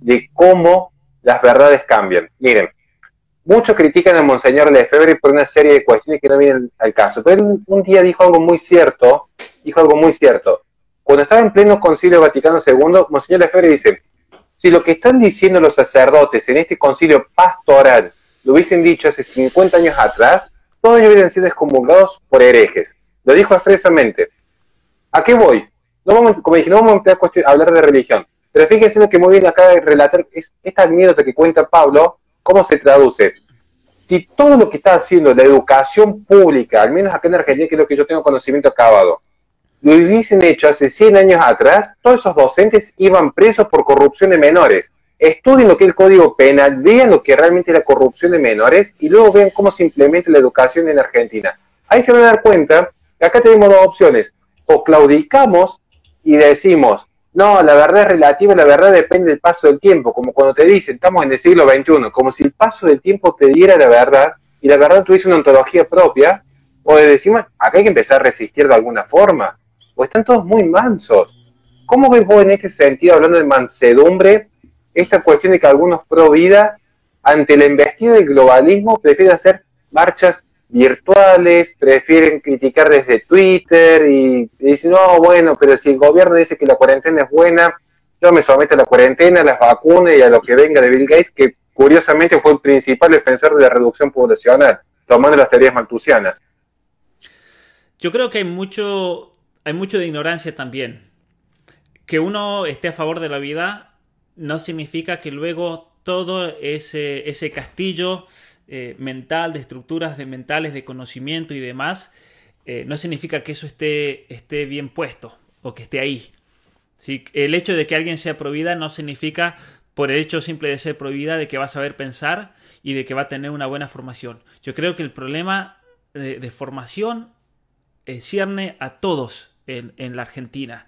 de cómo las verdades cambian. Miren, muchos critican a Monseñor Lefebvre por una serie de cuestiones que no vienen al caso, pero él un día dijo algo muy cierto, dijo algo muy cierto. Cuando estaba en pleno Concilio Vaticano segundo, Monseñor Lefebvre dice, si lo que están diciendo los sacerdotes en este concilio pastoral lo hubiesen dicho hace cincuenta años atrás, todos ellos hubieran sido excomulgados por herejes. Lo dijo expresamente. ¿A qué voy? No vamos, como dije, no vamos a, a hablar de religión, pero fíjense lo que muy bien acaba de relatar es esta anécdota que cuenta Pablo, cómo se traduce. Si todo lo que está haciendo la educación pública, al menos acá en Argentina, que es lo que yo tengo conocimiento acabado, lo hubiesen hecho hace cien años atrás, todos esos docentes iban presos por corrupción de menores. Estudien lo que es el Código Penal, vean lo que realmente es la corrupción de menores y luego vean cómo se implementa la educación en Argentina. Ahí se van a dar cuenta que acá tenemos dos opciones. O claudicamos y decimos, no, la verdad es relativa, la verdad depende del paso del tiempo. Como cuando te dicen, estamos en el siglo veintiuno, como si el paso del tiempo te diera la verdad y la verdad tuviese una ontología propia. O decimos, acá hay que empezar a resistir de alguna forma. O están todos muy mansos. ¿Cómo ves vos en este sentido, hablando de mansedumbre, esta cuestión de que algunos pro vida, ante la embestida del globalismo, prefieren hacer marchas virtuales, prefieren criticar desde Twitter y, y dicen, no, bueno, pero si el gobierno dice que la cuarentena es buena, yo me someto a la cuarentena, a las vacunas y a lo que venga de Bill Gates, que curiosamente fue el principal defensor de la reducción poblacional, tomando las teorías malthusianas. Yo creo que hay mucho, hay mucho de ignorancia también. Que uno esté a favor de la vida no significa que luego todo ese, ese castillo eh, mental, de estructuras de mentales, de conocimiento y demás, eh, no significa que eso esté, esté bien puesto o que esté ahí. ¿Sí? El hecho de que alguien sea provida no significa, por el hecho simple de ser provida, de que va a saber pensar y de que va a tener una buena formación. Yo creo que el problema de, de formación eh, cierne a todos en, en la Argentina.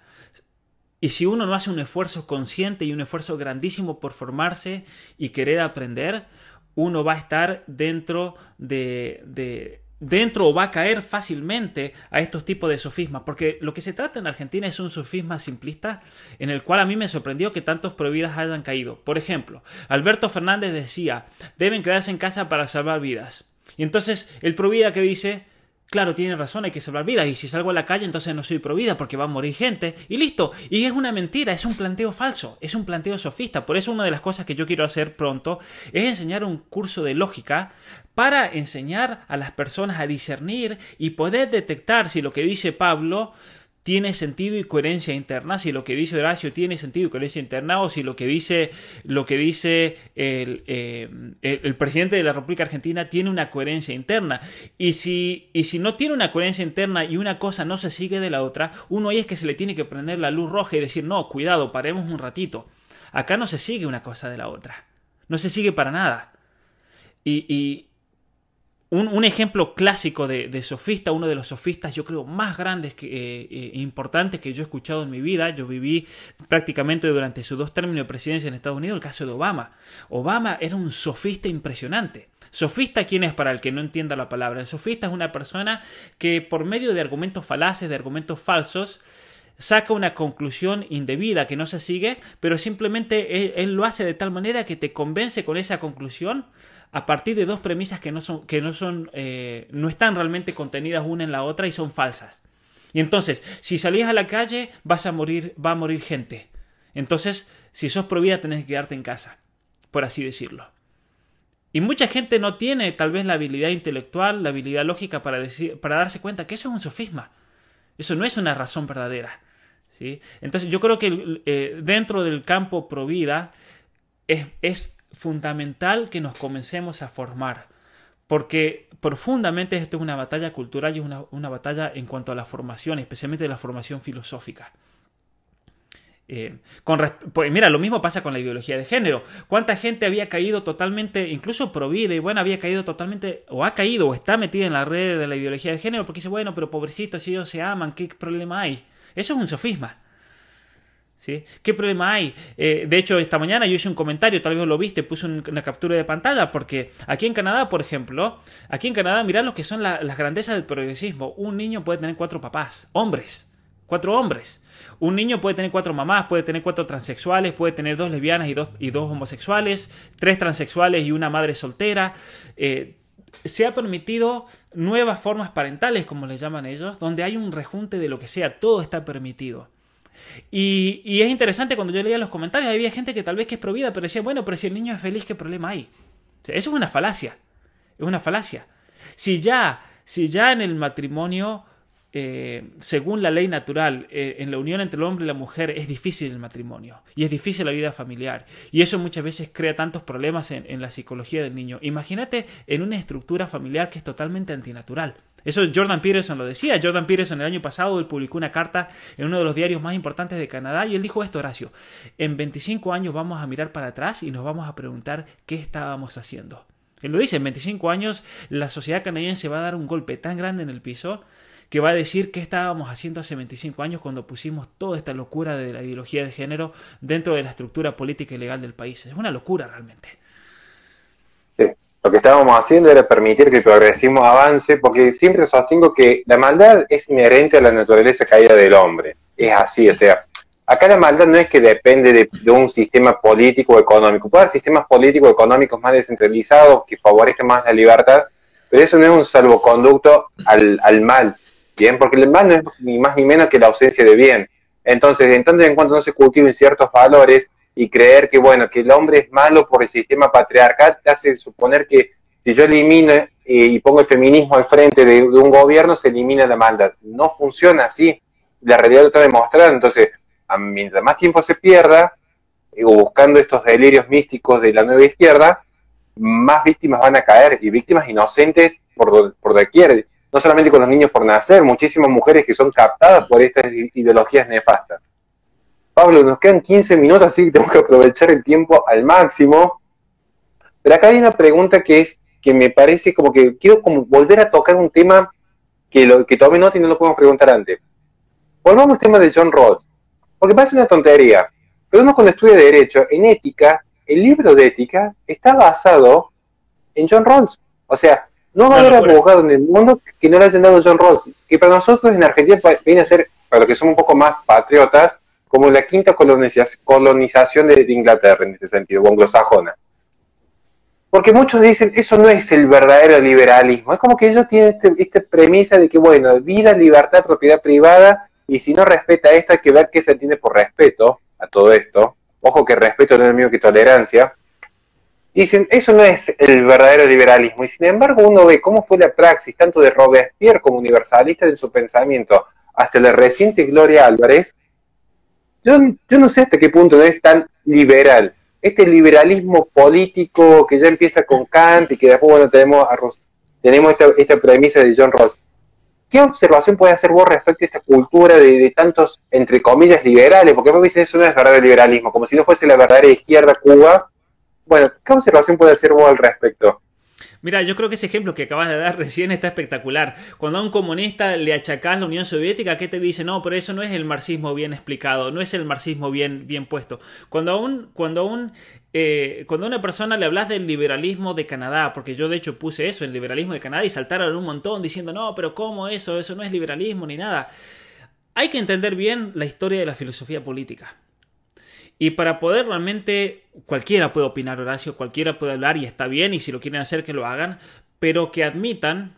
Y si uno no hace un esfuerzo consciente y un esfuerzo grandísimo por formarse y querer aprender, uno va a estar dentro de... de dentro o va a caer fácilmente a estos tipos de sofismas, porque lo que se trata en Argentina es un sofisma simplista en el cual a mí me sorprendió que tantos prohibidas hayan caído. Por ejemplo, Alberto Fernández decía, deben quedarse en casa para salvar vidas. Y entonces el provida que dice, claro, tiene razón, hay que salvar vidas, y si salgo a la calle entonces no soy provida porque va a morir gente, y listo. Y es una mentira, es un planteo falso, es un planteo sofista. Por eso una de las cosas que yo quiero hacer pronto es enseñar un curso de lógica para enseñar a las personas a discernir y poder detectar si lo que dice Pablo tiene sentido y coherencia interna, si lo que dice Horacio tiene sentido y coherencia interna, o si lo que dice, lo que dice el, eh, el, el presidente de la República Argentina tiene una coherencia interna. Y si, y si no tiene una coherencia interna y una cosa no se sigue de la otra, uno ahí es que se le tiene que prender la luz roja y decir, no, cuidado, paremos un ratito. Acá no se sigue una cosa de la otra. No se sigue para nada. Y... y Un, un ejemplo clásico de, de sofista, uno de los sofistas yo creo más grandes e eh, eh, importantes que yo he escuchado en mi vida, yo viví prácticamente durante sus dos términos de presidencia en Estados Unidos, el caso de Obama. Obama era un sofista impresionante. Sofista, ¿quién es para el que no entienda la palabra? El sofista es una persona que por medio de argumentos falaces, de argumentos falsos, saca una conclusión indebida que no se sigue, pero simplemente él, él lo hace de tal manera que te convence con esa conclusión a partir de dos premisas que no son, que no son, eh, no están realmente contenidas una en la otra y son falsas. Y entonces, si salís a la calle, vas a morir, va a morir gente. Entonces, si sos provida, tenés que quedarte en casa, por así decirlo. Y mucha gente no tiene tal vez la habilidad intelectual, la habilidad lógica para decir, para darse cuenta que eso es un sofisma. Eso no es una razón verdadera, ¿sí? Entonces yo creo que eh, dentro del campo provida es, es fundamental que nos comencemos a formar, porque profundamente esto es una batalla cultural y es una, una batalla en cuanto a la formación, especialmente la formación filosófica. Eh, con, pues mira, lo mismo pasa con la ideología de género. ¿Cuánta gente había caído totalmente, incluso provida, y bueno, había caído totalmente, o ha caído, o está metida en la red de la ideología de género? Porque dice, bueno, pero pobrecitos, si ellos se aman, ¿qué problema hay? Eso es un sofisma, ¿sí? ¿Qué problema hay? Eh, de hecho, esta mañana yo hice un comentario, tal vez lo viste, puse un, una captura de pantalla, porque aquí en Canadá, por ejemplo, aquí en Canadá, mirá lo que son la, las grandezas del progresismo. Un niño puede tener cuatro papás, hombres. Cuatro hombres. Un niño puede tener cuatro mamás, puede tener cuatro transexuales, puede tener dos lesbianas y dos, y dos homosexuales, tres transexuales y una madre soltera. Eh, se ha permitido nuevas formas parentales, como le llaman ellos, donde hay un rejunte de lo que sea. Todo está permitido. Y, y es interesante, cuando yo leía los comentarios, había gente que tal vez que es provida, pero decía, bueno, pero si el niño es feliz, ¿qué problema hay? O sea, eso es una falacia. Es una falacia. Si ya, si ya en el matrimonio... Eh, según la ley natural, eh, en la unión entre el hombre y la mujer es difícil el matrimonio y es difícil la vida familiar, y eso muchas veces crea tantos problemas en, en la psicología del niño. Imagínate en una estructura familiar que es totalmente antinatural. Eso Jordan Peterson lo decía. Jordan Peterson el año pasado, él publicó una carta en uno de los diarios más importantes de Canadá y él dijo esto, Horacio: en veinticinco años vamos a mirar para atrás y nos vamos a preguntar qué estábamos haciendo. Él lo dice, en veinticinco años la sociedad canadiense va a dar un golpe tan grande en el piso que va a decir qué estábamos haciendo hace veinticinco años cuando pusimos toda esta locura de la ideología de género dentro de la estructura política y legal del país. Es una locura realmente. Sí, lo que estábamos haciendo era permitir que el progresismo avance, porque siempre sostengo que la maldad es inherente a la naturaleza caída del hombre. Es así, o sea, acá la maldad no es que depende de, de un sistema político o económico. Puede haber sistemas políticos o económicos más descentralizados que favorezcan más la libertad, pero eso no es un salvoconducto al, al mal. Bien, porque el mal no es ni más ni menos que la ausencia de bien. Entonces, en tanto y en cuanto no se cultiven ciertos valores y creer que, bueno, que el hombre es malo por el sistema patriarcal, hace suponer que si yo elimino eh, y pongo el feminismo al frente de, de un gobierno, se elimina la maldad. No funciona así. La realidad lo está demostrando. Entonces, mientras más tiempo se pierda, eh, buscando estos delirios místicos de la nueva izquierda, más víctimas van a caer, y víctimas inocentes por, por doquier. No solamente con los niños por nacer, muchísimas mujeres que son captadas por estas ideologías nefastas. Pablo, nos quedan quince minutos, así que tengo que aprovechar el tiempo al máximo. Pero acá hay una pregunta que es que me parece como que quiero como volver a tocar un tema que, lo, que tomé nota y no lo podemos preguntar antes. Volvamos al tema de John Rawls, porque parece una tontería, pero uno cuando estudia Derecho, en ética, el libro de ética está basado en John Rawls. O sea, no va no, a haber no, abogado en el mundo que no le hayan dado John Rawls. Que para nosotros en Argentina viene a ser, para los que somos un poco más patriotas, como la quinta colonización de Inglaterra, en este sentido, o anglosajona. Porque muchos dicen, eso no es el verdadero liberalismo. Es como que ellos tienen esta este premisa de que, bueno, vida, libertad, propiedad privada, y si no respeta esto hay que ver qué se entiende por respeto a todo esto. Ojo que respeto no es lo mismo que tolerancia. Y dicen, eso no es el verdadero liberalismo. Y sin embargo uno ve cómo fue la praxis, tanto de Robespierre como universalista en su pensamiento, hasta la reciente Gloria Álvarez. Yo, yo no sé hasta qué punto no es tan liberal. Este liberalismo político que ya empieza con Kant y que después, bueno, tenemos a Rousseau, tenemos esta, esta premisa de John Rawls. ¿Qué observación puedes hacer vos respecto a esta cultura de, de tantos, entre comillas, liberales? Porque vos dicen eso no es verdadero liberalismo, como si no fuese la verdadera izquierda Cuba. Bueno, ¿qué observación puedes hacer vos al respecto? Mira, yo creo que ese ejemplo que acabas de dar recién está espectacular. Cuando a un comunista le achacás la Unión Soviética, ¿qué te dice? No, pero eso no es el marxismo bien explicado, no es el marxismo bien, bien puesto. Cuando a un, cuando a un, eh, cuando a una persona le hablas del liberalismo de Canadá, porque yo de hecho puse eso, el liberalismo de Canadá, y saltaron un montón diciendo, no, pero ¿cómo eso? Eso no es liberalismo ni nada. Hay que entender bien la historia de la filosofía política. Y para poder realmente, cualquiera puede opinar, Horacio, cualquiera puede hablar y está bien, y si lo quieren hacer que lo hagan, pero que admitan,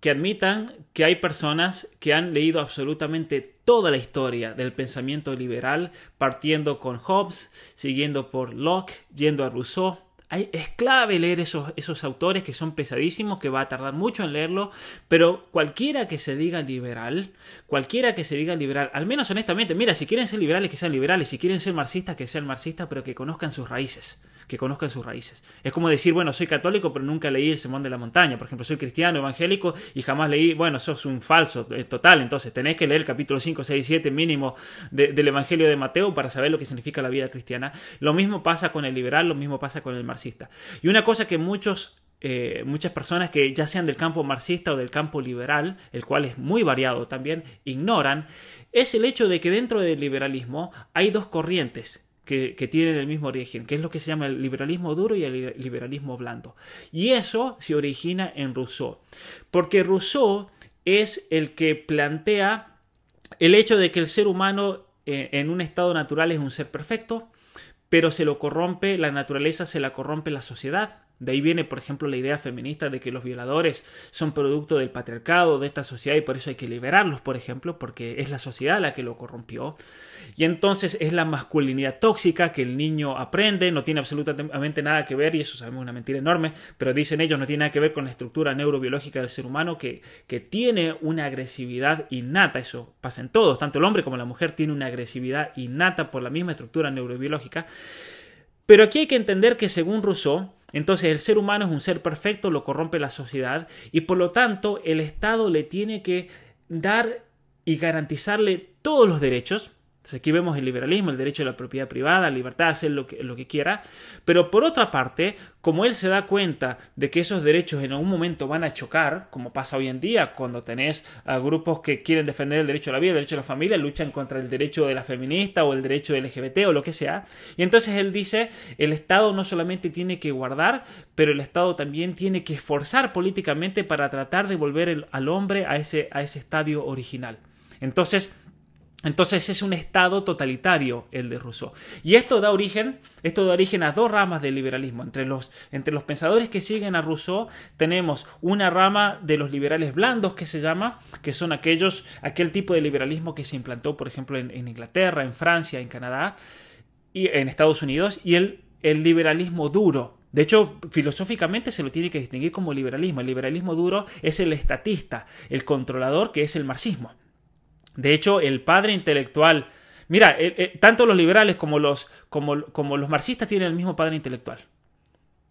que admitan que hay personas que han leído absolutamente toda la historia del pensamiento liberal, partiendo con Hobbes, siguiendo por Locke, yendo a Rousseau. Hay, es clave leer esos, esos autores que son pesadísimos, que va a tardar mucho en leerlo, pero cualquiera que se diga liberal, cualquiera que se diga liberal, al menos honestamente, mira, si quieren ser liberales, que sean liberales, si quieren ser marxistas, que sean marxistas, pero que conozcan sus raíces, que conozcan sus raíces. Es como decir, bueno, soy católico, pero nunca leí el Sermón de la Montaña, por ejemplo, soy cristiano, evangélico, y jamás leí, bueno, sos un falso total, entonces tenés que leer el capítulo cinco, seis, siete mínimo de, del Evangelio de Mateo para saber lo que significa la vida cristiana. Lo mismo pasa con el liberal, lo mismo pasa con el marxista. Y una cosa que muchos, eh, muchas personas que ya sean del campo marxista o del campo liberal, el cual es muy variado también, ignoran, es el hecho de que dentro del liberalismo hay dos corrientes que, que tienen el mismo origen, que es lo que se llama el liberalismo duro y el liberalismo blando. Y eso se origina en Rousseau, porque Rousseau es el que plantea el hecho de que el ser humano eh, en un estado natural es un ser perfecto, pero se lo corrompe la naturaleza, se la corrompe la sociedad. De ahí viene, por ejemplo, la idea feminista de que los violadores son producto del patriarcado, de esta sociedad, y por eso hay que liberarlos, por ejemplo, porque es la sociedad la que lo corrompió. Y entonces es la masculinidad tóxica que el niño aprende, no tiene absolutamente nada que ver, y eso sabemos es una mentira enorme, pero dicen ellos, no tiene nada que ver con la estructura neurobiológica del ser humano, que, que tiene una agresividad innata. Eso pasa en todos, tanto el hombre como la mujer tiene una agresividad innata por la misma estructura neurobiológica. Pero aquí hay que entender que según Rousseau, entonces el ser humano es un ser perfecto, lo corrompe la sociedad y por lo tanto el Estado le tiene que dar y garantizarle todos los derechos. Entonces aquí vemos el liberalismo, el derecho a la propiedad privada, libertad de hacer lo que, lo que quiera. Pero por otra parte, como él se da cuenta de que esos derechos en algún momento van a chocar, como pasa hoy en día cuando tenés a grupos que quieren defender el derecho a la vida, el derecho a la familia, luchan contra el derecho de la feminista o el derecho L G B T o lo que sea. Y entonces él dice, el Estado no solamente tiene que guardar, pero el Estado también tiene que esforzar políticamente para tratar de volver el, al hombre a ese, a ese estadio original. Entonces... Entonces es un estado totalitario el de Rousseau. Y esto da origen, esto da origen a dos ramas del liberalismo. Entre los, entre los pensadores que siguen a Rousseau tenemos una rama de los liberales blandos que se llama, que son aquellos, aquel tipo de liberalismo que se implantó, por ejemplo, en, en Inglaterra, en Francia, en Canadá, y en Estados Unidos, y el, el liberalismo duro. De hecho, filosóficamente se lo tiene que distinguir como liberalismo. El liberalismo duro es el estatista, el controlador, que es el marxismo. De hecho, el padre intelectual... Mira, eh, eh, tanto los liberales como los, como, como los marxistas tienen el mismo padre intelectual.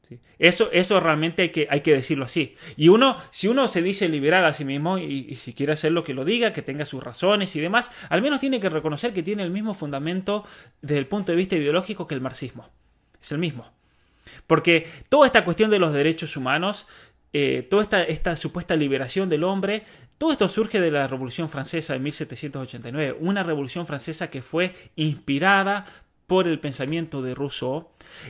¿Sí? Eso, eso realmente hay que, hay que decirlo así. Y uno, si uno se dice liberal a sí mismo, y, y si quiere hacer lo que lo diga, que tenga sus razones y demás, al menos tiene que reconocer que tiene el mismo fundamento desde el punto de vista ideológico que el marxismo. Es el mismo. Porque toda esta cuestión de los derechos humanos... Eh, toda esta, esta supuesta liberación del hombre, todo esto surge de la Revolución Francesa de mil setecientos ochenta y nueve, una Revolución Francesa que fue inspirada por el pensamiento de Rousseau,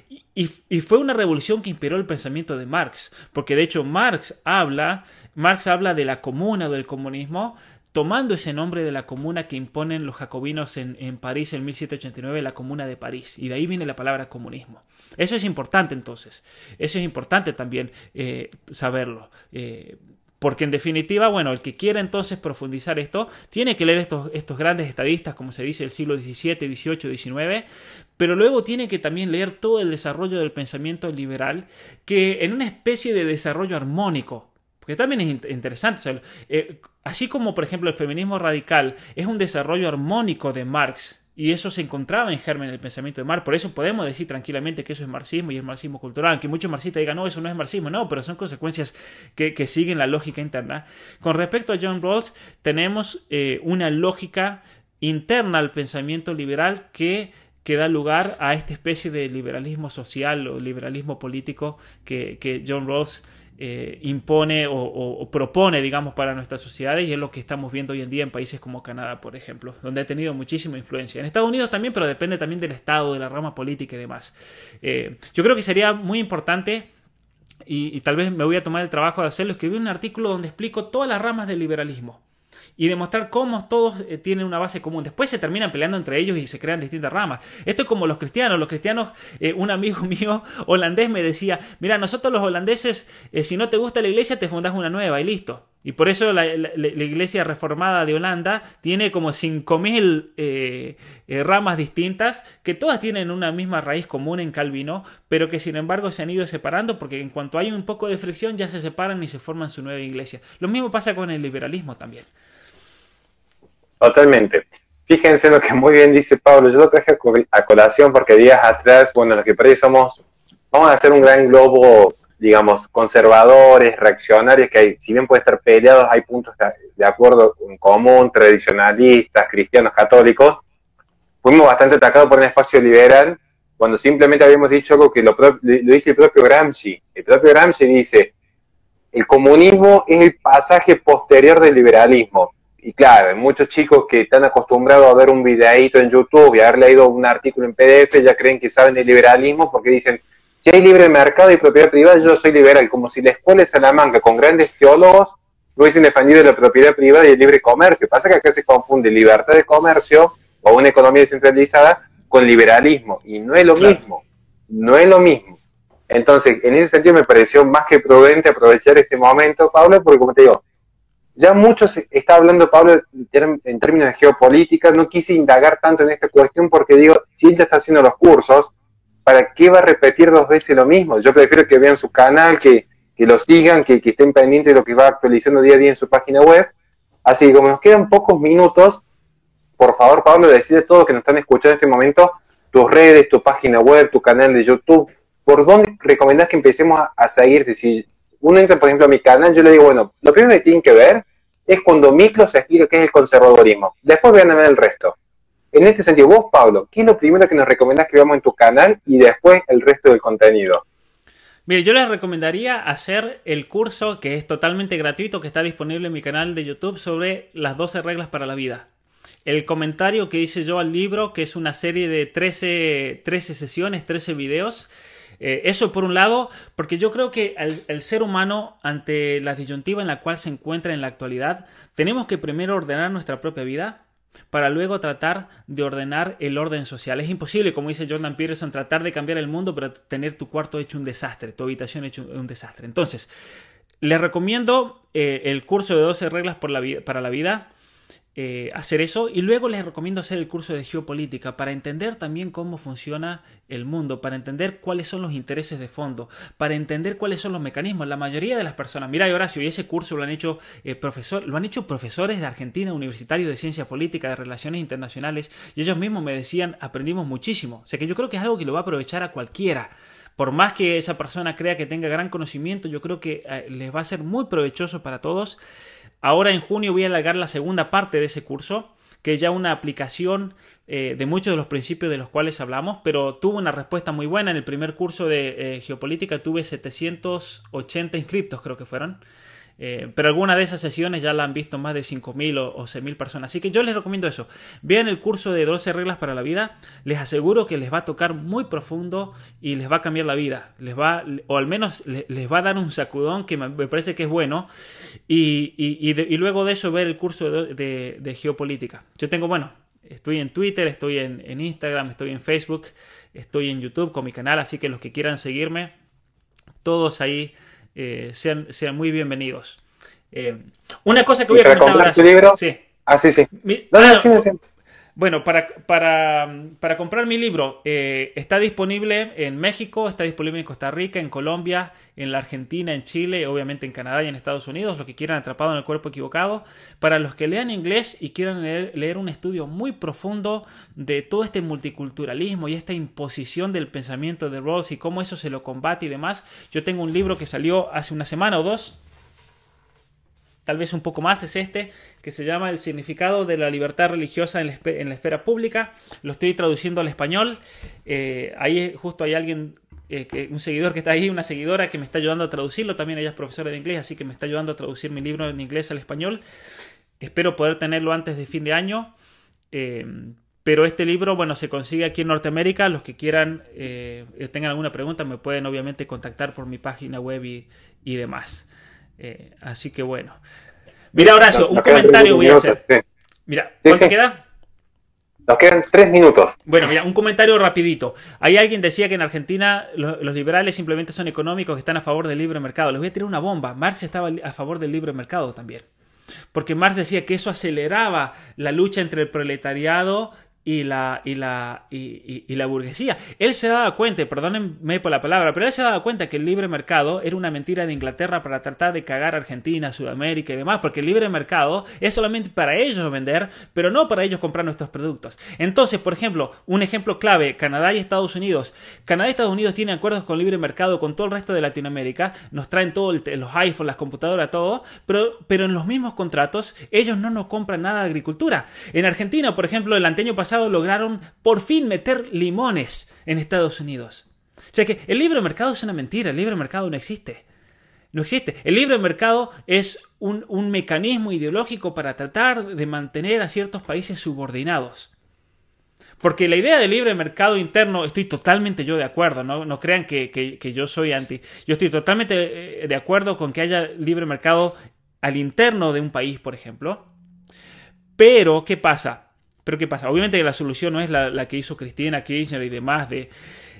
y, y, y fue una revolución que inspiró el pensamiento de Marx, porque de hecho Marx habla, Marx habla de la comuna o del comunismo, tomando ese nombre de la comuna que imponen los jacobinos en, en París en mil setecientos ochenta y nueve, la Comuna de París. Y de ahí viene la palabra comunismo. Eso es importante entonces. Eso es importante también eh, saberlo. Eh, porque en definitiva, bueno, el que quiera entonces profundizar esto, tiene que leer estos, estos grandes estadistas, como se dice, del siglo diecisiete, dieciocho, diecinueve. Pero luego tiene que también leer todo el desarrollo del pensamiento liberal, que en una especie de desarrollo armónico, que también es interesante. O sea, eh, así como, por ejemplo, el feminismo radical es un desarrollo armónico de Marx, y eso se encontraba en germen en el pensamiento de Marx. Por eso podemos decir tranquilamente que eso es marxismo y es marxismo cultural. Aunque muchos marxistas digan, no, eso no es marxismo. No, pero son consecuencias que, que siguen la lógica interna. Con respecto a John Rawls, tenemos eh, una lógica interna al pensamiento liberal que... que da lugar a esta especie de liberalismo social o liberalismo político que, que John Rawls eh, impone o, o, o propone, digamos, para nuestras sociedades, y es lo que estamos viendo hoy en día en países como Canadá, por ejemplo, donde ha tenido muchísima influencia. En Estados Unidos también, pero depende también del Estado, de la rama política y demás. Eh, yo creo que sería muy importante... Y, y tal vez me voy a tomar el trabajo de hacerlo, escribir un artículo donde explico todas las ramas del liberalismo y demostrar cómo todos tienen una base común. Después se terminan peleando entre ellos y se crean distintas ramas. Esto es como los cristianos. Los cristianos, eh, un amigo mío holandés me decía, mira, nosotros los holandeses, eh, si no te gusta la iglesia, te fundás una nueva y listo. Y por eso la, la, la iglesia reformada de Holanda tiene como cinco mil eh, eh, ramas distintas, que todas tienen una misma raíz común en Calvino, pero que sin embargo se han ido separando, porque en cuanto hay un poco de fricción ya se separan y se forman su nueva iglesia. Lo mismo pasa con el liberalismo también. Totalmente. Fíjense lo que muy bien dice Pablo. Yo lo traje a colación porque días atrás, bueno, los que por ahí somos, vamos a hacer un gran globo, digamos, conservadores, reaccionarios, que hay, si bien puede estar peleados, hay puntos de acuerdo en común, tradicionalistas, cristianos, católicos. Fuimos bastante atacados por un espacio liberal, cuando simplemente habíamos dicho algo que lo, pro, lo dice el propio Gramsci. El propio Gramsci dice, el comunismo es el pasaje posterior del liberalismo. Y claro, hay muchos chicos que están acostumbrados a ver un videíto en YouTube y haber leído un artículo en P D F, ya creen que saben de liberalismo porque dicen, si hay libre mercado y propiedad privada, yo soy liberal. Como si la escuela de Salamanca, con grandes teólogos, no hubiesen defendido la propiedad privada y el libre comercio. Pasa que acá se confunde libertad de comercio o una economía descentralizada con liberalismo. Y no es lo claro. mismo. No es lo mismo. Entonces, en ese sentido me pareció más que prudente aprovechar este momento, Pablo, porque como te digo, ya mucho se está hablando, Pablo, en términos de geopolítica. No quise indagar tanto en esta cuestión porque digo, si él ya está haciendo los cursos, ¿para qué va a repetir dos veces lo mismo? Yo prefiero que vean su canal, que, que lo sigan, que, que estén pendientes de lo que va actualizando día a día en su página web. Así que como nos quedan pocos minutos, por favor, Pablo, decide a todos que nos están escuchando en este momento, tus redes, tu página web, tu canal de YouTube, ¿por dónde recomendás que empecemos a, a seguirte? Si uno entra, por ejemplo, a mi canal, yo le digo, bueno, lo primero que tienen que ver es cuando Miklos explica qué es el conservadurismo. Después vean a ver el resto. En este sentido, vos, Pablo, ¿qué es lo primero que nos recomendás que veamos en tu canal y después el resto del contenido? Mire, yo les recomendaría hacer el curso que es totalmente gratuito, que está disponible en mi canal de YouTube, sobre las doce reglas para la vida. El comentario que hice yo al libro, que es una serie de trece, trece sesiones, trece videos. Eh, eso por un lado, porque yo creo que el, el ser humano, ante la disyuntiva en la cual se encuentra en la actualidad, tenemos que primero ordenar nuestra propia vida para luego tratar de ordenar el orden social. Es imposible, como dice Jordan Peterson, tratar de cambiar el mundo pero tener tu cuarto hecho un desastre, tu habitación hecho un desastre. Entonces, les recomiendo eh, el curso de doce reglas por la vida, para la vida. Eh, hacer eso, y luego les recomiendo hacer el curso de geopolítica para entender también cómo funciona el mundo, para entender cuáles son los intereses de fondo, para entender cuáles son los mecanismos. La mayoría de las personas, mira, Horacio, y ese curso lo han hecho eh, profesor, lo han hecho profesores de Argentina, universitarios de ciencia política, de relaciones internacionales, y ellos mismos me decían, aprendimos muchísimo. O sea que yo creo que es algo que lo va a aprovechar a cualquiera. Por más que esa persona crea que tenga gran conocimiento, yo creo que eh, les va a ser muy provechoso para todos. Ahora en junio voy a alargar la segunda parte de ese curso, que es ya una aplicación eh, de muchos de los principios de los cuales hablamos, pero tuvo una respuesta muy buena. En el primer curso de eh, geopolítica tuve setecientos ochenta inscriptos, creo que fueron. Eh, pero alguna de esas sesiones ya la han visto más de cinco mil o, o seis mil personas. Así que yo les recomiendo eso. Vean el curso de doce reglas para la vida. Les aseguro que les va a tocar muy profundo y les va a cambiar la vida. Les va, o al menos les, les va a dar un sacudón que me parece que es bueno. Y, y, y, de, y luego de eso ver el curso de, de, de geopolítica. Yo tengo, bueno, estoy en Twitter, estoy en, en Instagram, estoy en Facebook, estoy en YouTube con mi canal. Así que los que quieran seguirme, todos ahí eh, sean, sean muy bienvenidos. Eh, una cosa que voy a comentar ahora. ¿Tu libro? Sí. Ah, sí, sí. Mi, no, ah, no, sí, no, sí. Bueno, para, para, para comprar mi libro, eh, está disponible en México, está disponible en Costa Rica, en Colombia, en la Argentina, en Chile, obviamente en Canadá y en Estados Unidos, los que quieran Atrapado en el Cuerpo Equivocado. Para los que lean inglés y quieran leer, leer un estudio muy profundo de todo este multiculturalismo y esta imposición del pensamiento de Rawls y cómo eso se lo combate y demás, yo tengo un libro que salió hace una semana o dos, tal vez un poco más, es este, que se llama El significado de la libertad religiosa en la, en la esfera pública. Lo estoy traduciendo al español. Eh, ahí justo hay alguien, eh, que, un seguidor que está ahí, una seguidora que me está ayudando a traducirlo. También ella es profesora de inglés, así que me está ayudando a traducir mi libro en inglés al español. Espero poder tenerlo antes de fin de año. Eh, pero este libro, bueno, se consigue aquí en Norteamérica. Los que quieran, eh, tengan alguna pregunta, me pueden obviamente contactar por mi página web y, y demás. Eh, así que bueno. Mira, Horacio, nos, un nos comentario voy minutos, a hacer. Sí. Mira, ¿cuánto sí, sí. queda? Nos quedan tres minutos. Bueno, mira, un comentario rapidito. Ahí alguien decía que en Argentina los, los liberales simplemente son económicos que están a favor del libre mercado. Les voy a tirar una bomba. Marx estaba a favor del libre mercado también. Porque Marx decía que eso aceleraba la lucha entre el proletariado y la, y la, y, y, y la burguesía. Él se daba cuenta, perdónenme por la palabra, pero él se daba cuenta que el libre mercado era una mentira de Inglaterra para tratar de cagar a Argentina, Sudamérica y demás, porque el libre mercado es solamente para ellos vender, pero no para ellos comprar nuestros productos. Entonces, por ejemplo, un ejemplo clave, Canadá y Estados Unidos. Canadá y Estados Unidos tienen acuerdos con libre mercado con todo el resto de Latinoamérica, nos traen todos los iPhones, las computadoras, todo, pero, pero en los mismos contratos ellos no nos compran nada de agricultura. En Argentina, por ejemplo, el anteaño pasado lograron por fin meter limones en Estados Unidos. O sea que el libre mercado es una mentira, el libre mercado no existe. No existe. El libre mercado es un, un mecanismo ideológico para tratar de mantener a ciertos países subordinados. Porque la idea del libre mercado interno, estoy totalmente yo de acuerdo, no, no crean que, que, que yo soy anti. Yo estoy totalmente de acuerdo con que haya libre mercado al interno de un país, por ejemplo. Pero, ¿qué pasa? Pero ¿qué pasa? Obviamente que la solución no es la, la que hizo Cristina Kirchner y demás. De,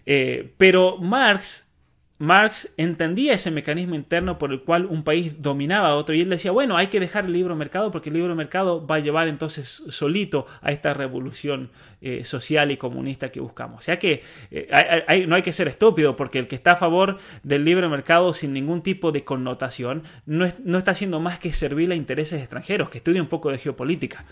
eh, pero Marx, Marx entendía ese mecanismo interno por el cual un país dominaba a otro. Y él decía, bueno, hay que dejar el libre mercado porque el libre mercado va a llevar entonces solito a esta revolución eh, social y comunista que buscamos. O sea que eh, hay, hay, no hay que ser estúpido, porque el que está a favor del libre mercado sin ningún tipo de connotación no, es, no está haciendo más que servir a intereses extranjeros. Que estudie un poco de geopolítica.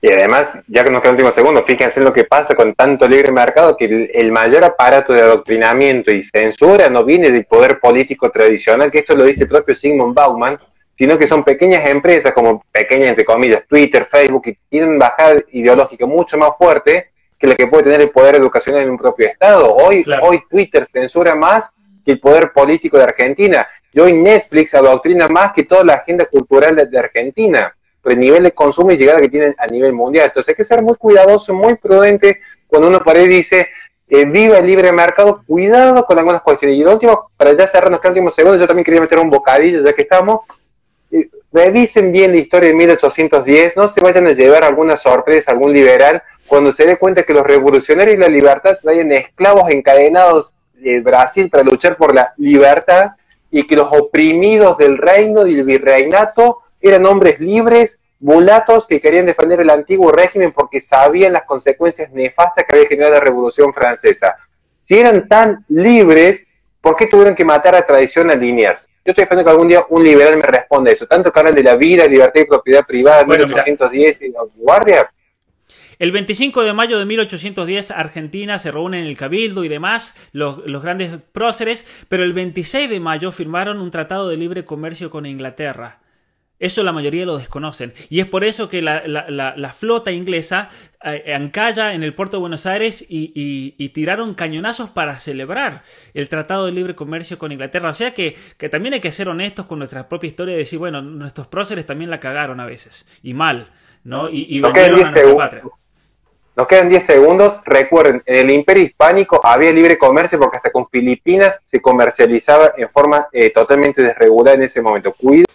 Y además, ya que nos quedan últimos segundos, fíjense lo que pasa con tanto libre mercado, que el mayor aparato de adoctrinamiento y censura no viene del poder político tradicional, que esto lo dice el propio Zygmunt Bauman, sino que son pequeñas empresas, como pequeñas entre comillas, Twitter, Facebook, que tienen bajada ideológica mucho más fuerte que la que puede tener el poder educacional en un propio estado. Hoy, claro. Hoy Twitter censura más que el poder político de Argentina, y hoy Netflix adoctrina más que toda la agenda cultural de Argentina. El nivel de consumo y llegada que tienen a nivel mundial. Entonces hay que ser muy cuidadoso, muy prudente cuando uno por ahí dice eh, viva el libre mercado, cuidado con algunas cuestiones. Y lo último, para ya cerrarnos que últimos segundos, yo también quería meter un bocadillo ya que estamos. Eh, revisen bien la historia de mil ochocientos diez, no se vayan a llevar alguna sorpresa, algún liberal, cuando se dé cuenta que los revolucionarios y la libertad traían esclavos encadenados de Brasil para luchar por la libertad, y que los oprimidos del reino, del virreinato, eran hombres libres, mulatos, que querían defender el antiguo régimen porque sabían las consecuencias nefastas que había generado la Revolución Francesa. Si eran tan libres, ¿por qué tuvieron que matar a traición a Liniers? Yo estoy esperando que algún día un liberal me responda eso. Tanto que hablan de la vida, libertad y propiedad privada, bueno, mil ochocientos diez y la vanguardia. El veinticinco de mayo de mil ochocientos diez Argentina se reúne en el Cabildo y demás, los, los grandes próceres, pero el veintiséis de mayo firmaron un tratado de libre comercio con Inglaterra. Eso la mayoría lo desconocen. Y es por eso que la, la, la, la flota inglesa eh, ancalla en el puerto de Buenos Aires y, y, y tiraron cañonazos para celebrar el Tratado de Libre Comercio con Inglaterra. O sea que, que también hay que ser honestos con nuestra propia historia y decir, bueno, nuestros próceres también la cagaron a veces. Y mal, ¿no? Y, y vendieron a nuestra patria. Nos quedan diez segundos. Recuerden, en el Imperio Hispánico había libre comercio porque hasta con Filipinas se comercializaba en forma eh, totalmente desregulada en ese momento. Cuidado.